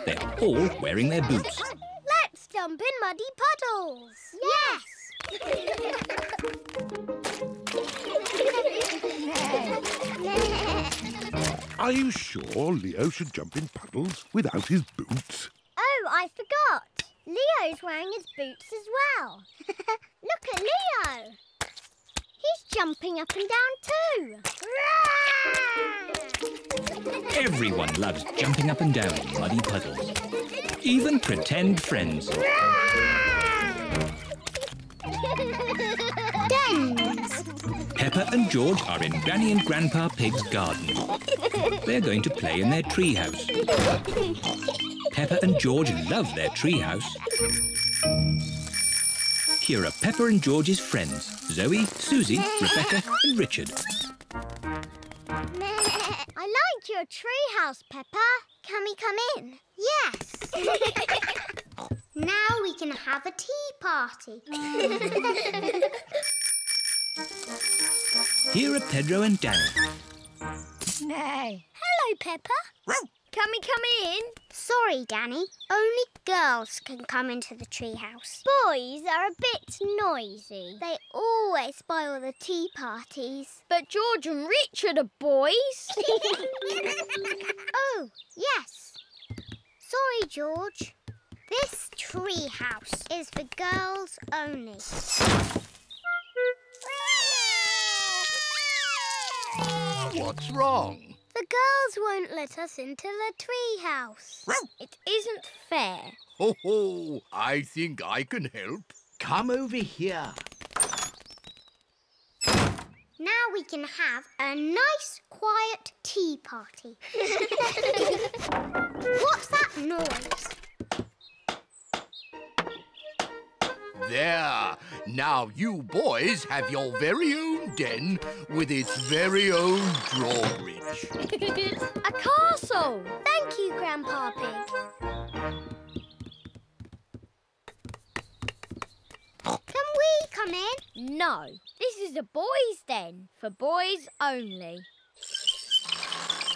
They're all wearing their boots. Let's jump in muddy puddles. Yes! Are you sure Leo should jump in puddles without his boots? Oh, I forgot. Leo's wearing his boots as well. Look at Leo. He's jumping up and down too. Everyone loves jumping up and down in muddy puddles. Even pretend friends. Dens. Peppa and George are in Granny and Grandpa Pig's garden. They're going to play in their treehouse. Peppa and George love their treehouse. Here are Peppa and George's friends, Zoe, Susie, Rebecca and Richard. I liked your treehouse, Peppa. Can we come in? Yes. Now we can have a tea party. Here are Pedro and Danny. No. Hello, Peppa. Row. Can we come in? Sorry, Danny. Only girls can come into the treehouse. Boys are a bit noisy. They always spoil the tea parties. But George and Richard are boys. Oh, yes. Sorry, George. This treehouse is for girls only. What's wrong? The girls won't let us into the treehouse. It isn't fair. Ho ho! I think I can help. Come over here. Now we can have a nice, quiet tea party. What's that noise? There! Now you boys have your very own den with its very own drawbridge. A castle! Thank you, Grandpa Pig. we come in? No. This is a boys' den for boys only.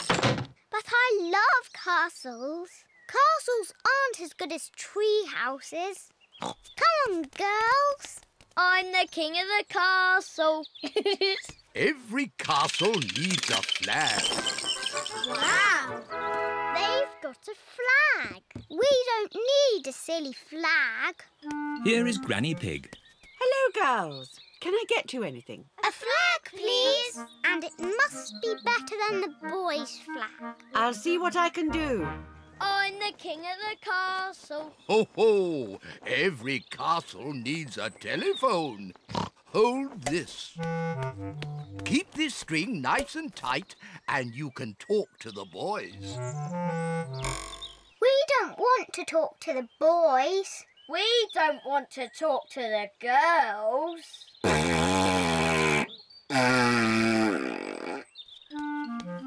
But I love castles. Castles aren't as good as tree houses. Come on, girls. I'm the king of the castle. Every castle needs a flag. Wow! They've got a flag. We don't need a silly flag. Here is Granny Pig. Hello, girls. Can I get you anything? A flag, please. And it must be better than the boys' flag. I'll see what I can do. I'm the king of the castle. Ho, ho! Every castle needs a telephone. Hold this. Keep this string nice and tight and you can talk to the boys. We don't want to talk to the boys. We don't want to talk to the girls.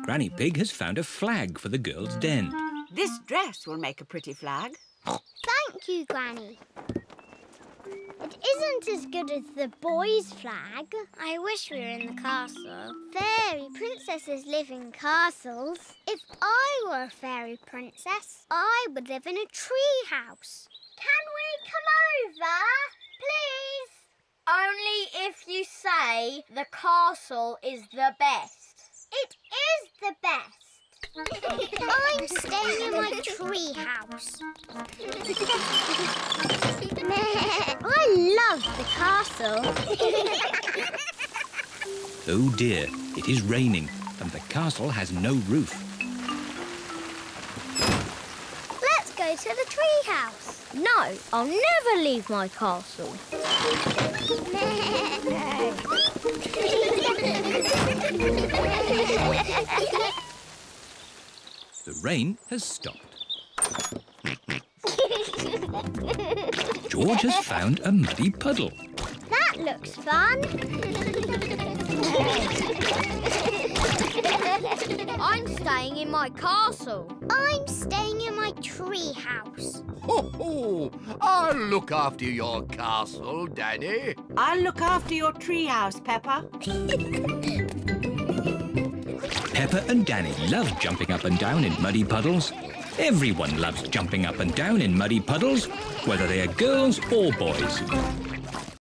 Granny Pig has found a flag for the girls' den. This dress will make a pretty flag. Thank you, Granny. It isn't as good as the boys' flag. I wish we were in the castle. Fairy princesses live in castles. If I were a fairy princess, I would live in a tree house. Can we come over, please? Only if you say the castle is the best. It is the best. I'm staying in my tree house. I love the castle. Oh dear, it is raining and the castle has no roof. Let's go to the tree house. No, I'll never leave my castle. The rain has stopped. George has found a muddy puddle. That looks fun. I'm staying in my castle. I'm staying in my tree house. Ho, ho! I'll look after your castle, Daddy. I'll look after your tree house, Peppa. Peppa and Danny love jumping up and down in muddy puddles. Everyone loves jumping up and down in muddy puddles, whether they are girls or boys.